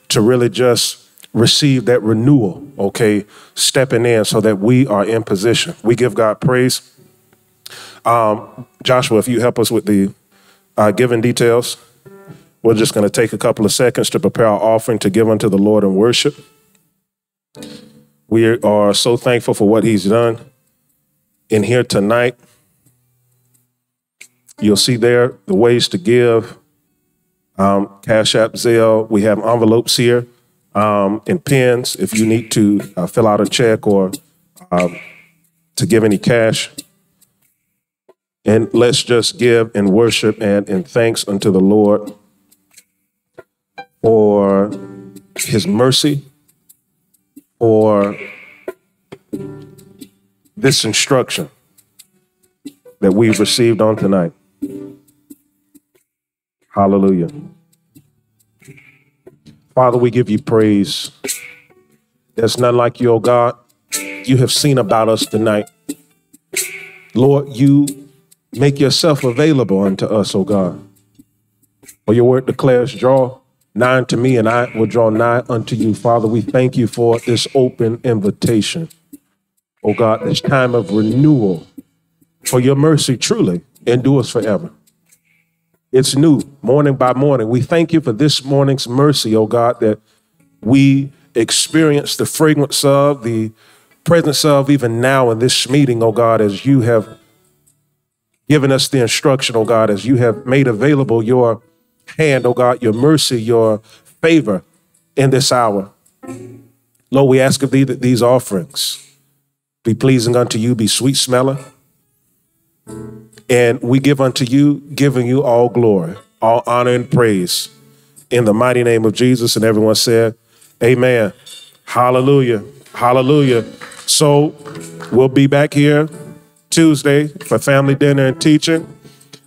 to really just receive that renewal, okay, stepping in so that we are in position. We give God praise. Joshua, if you help us with the giving details, we're just going to take a couple of seconds to prepare our offering to give unto the Lord in worship. We are so thankful for what he's done in here tonight. You'll see there the ways to give, Cash App, Zelle. We have envelopes here and pens if you need to fill out a check or to give any cash. And let's just give and worship and in thanks unto the Lord for his mercy, for this instruction that we've received on tonight. Hallelujah. Father, we give you praise. There's none like you, O God. You have seen about us tonight. Lord, you make yourself available unto us, O God. For your word declares, draw nigh unto me and I will draw nigh unto you. Father, we thank you for this open invitation. O God, this time of renewal, for your mercy truly endures forever. It's new morning by morning. We thank you for this morning's mercy, oh God, that we experience the fragrance of, the presence of, even now in this meeting, oh God, as you have given us the instruction, oh God, as you have made available your hand, oh God, your mercy, your favor in this hour. Lord, we ask of thee that these offerings be pleasing unto you, be sweet smelling. And we give unto you, giving you all glory, all honor and praise in the mighty name of Jesus. And everyone said, amen. Hallelujah. Hallelujah. So we'll be back here Tuesday for family dinner and teaching.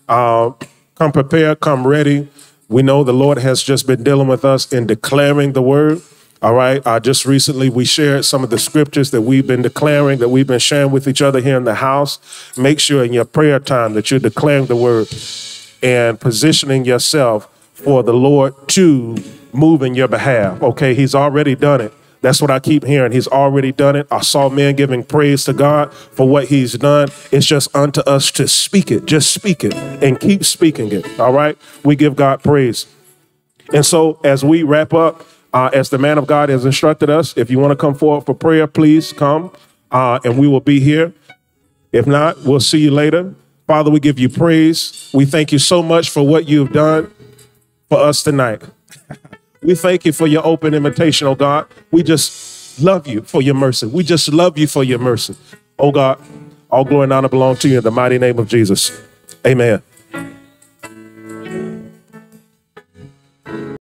Come prepared, come ready. We know the Lord has just been dealing with us in declaring the word. All right. Just recently, we shared some of the scriptures that we've been declaring, that we've been sharing with each other here in the house. Make sure in your prayer time that you're declaring the word and positioning yourself for the Lord to move in your behalf. OK, he's already done it. That's what I keep hearing. He's already done it. I saw men giving praise to God for what he's done. It's just unto us to speak it. Just speak it and keep speaking it. All right. We give God praise. And so as we wrap up, as the man of God has instructed us, if you want to come forward for prayer, please come and we will be here. If not, we'll see you later. Father, we give you praise. We thank you so much for what you've done for us tonight. We thank you for your open invitation, oh God. We just love you for your mercy. We just love you for your mercy. Oh God, all glory and honor belong to you in the mighty name of Jesus. Amen.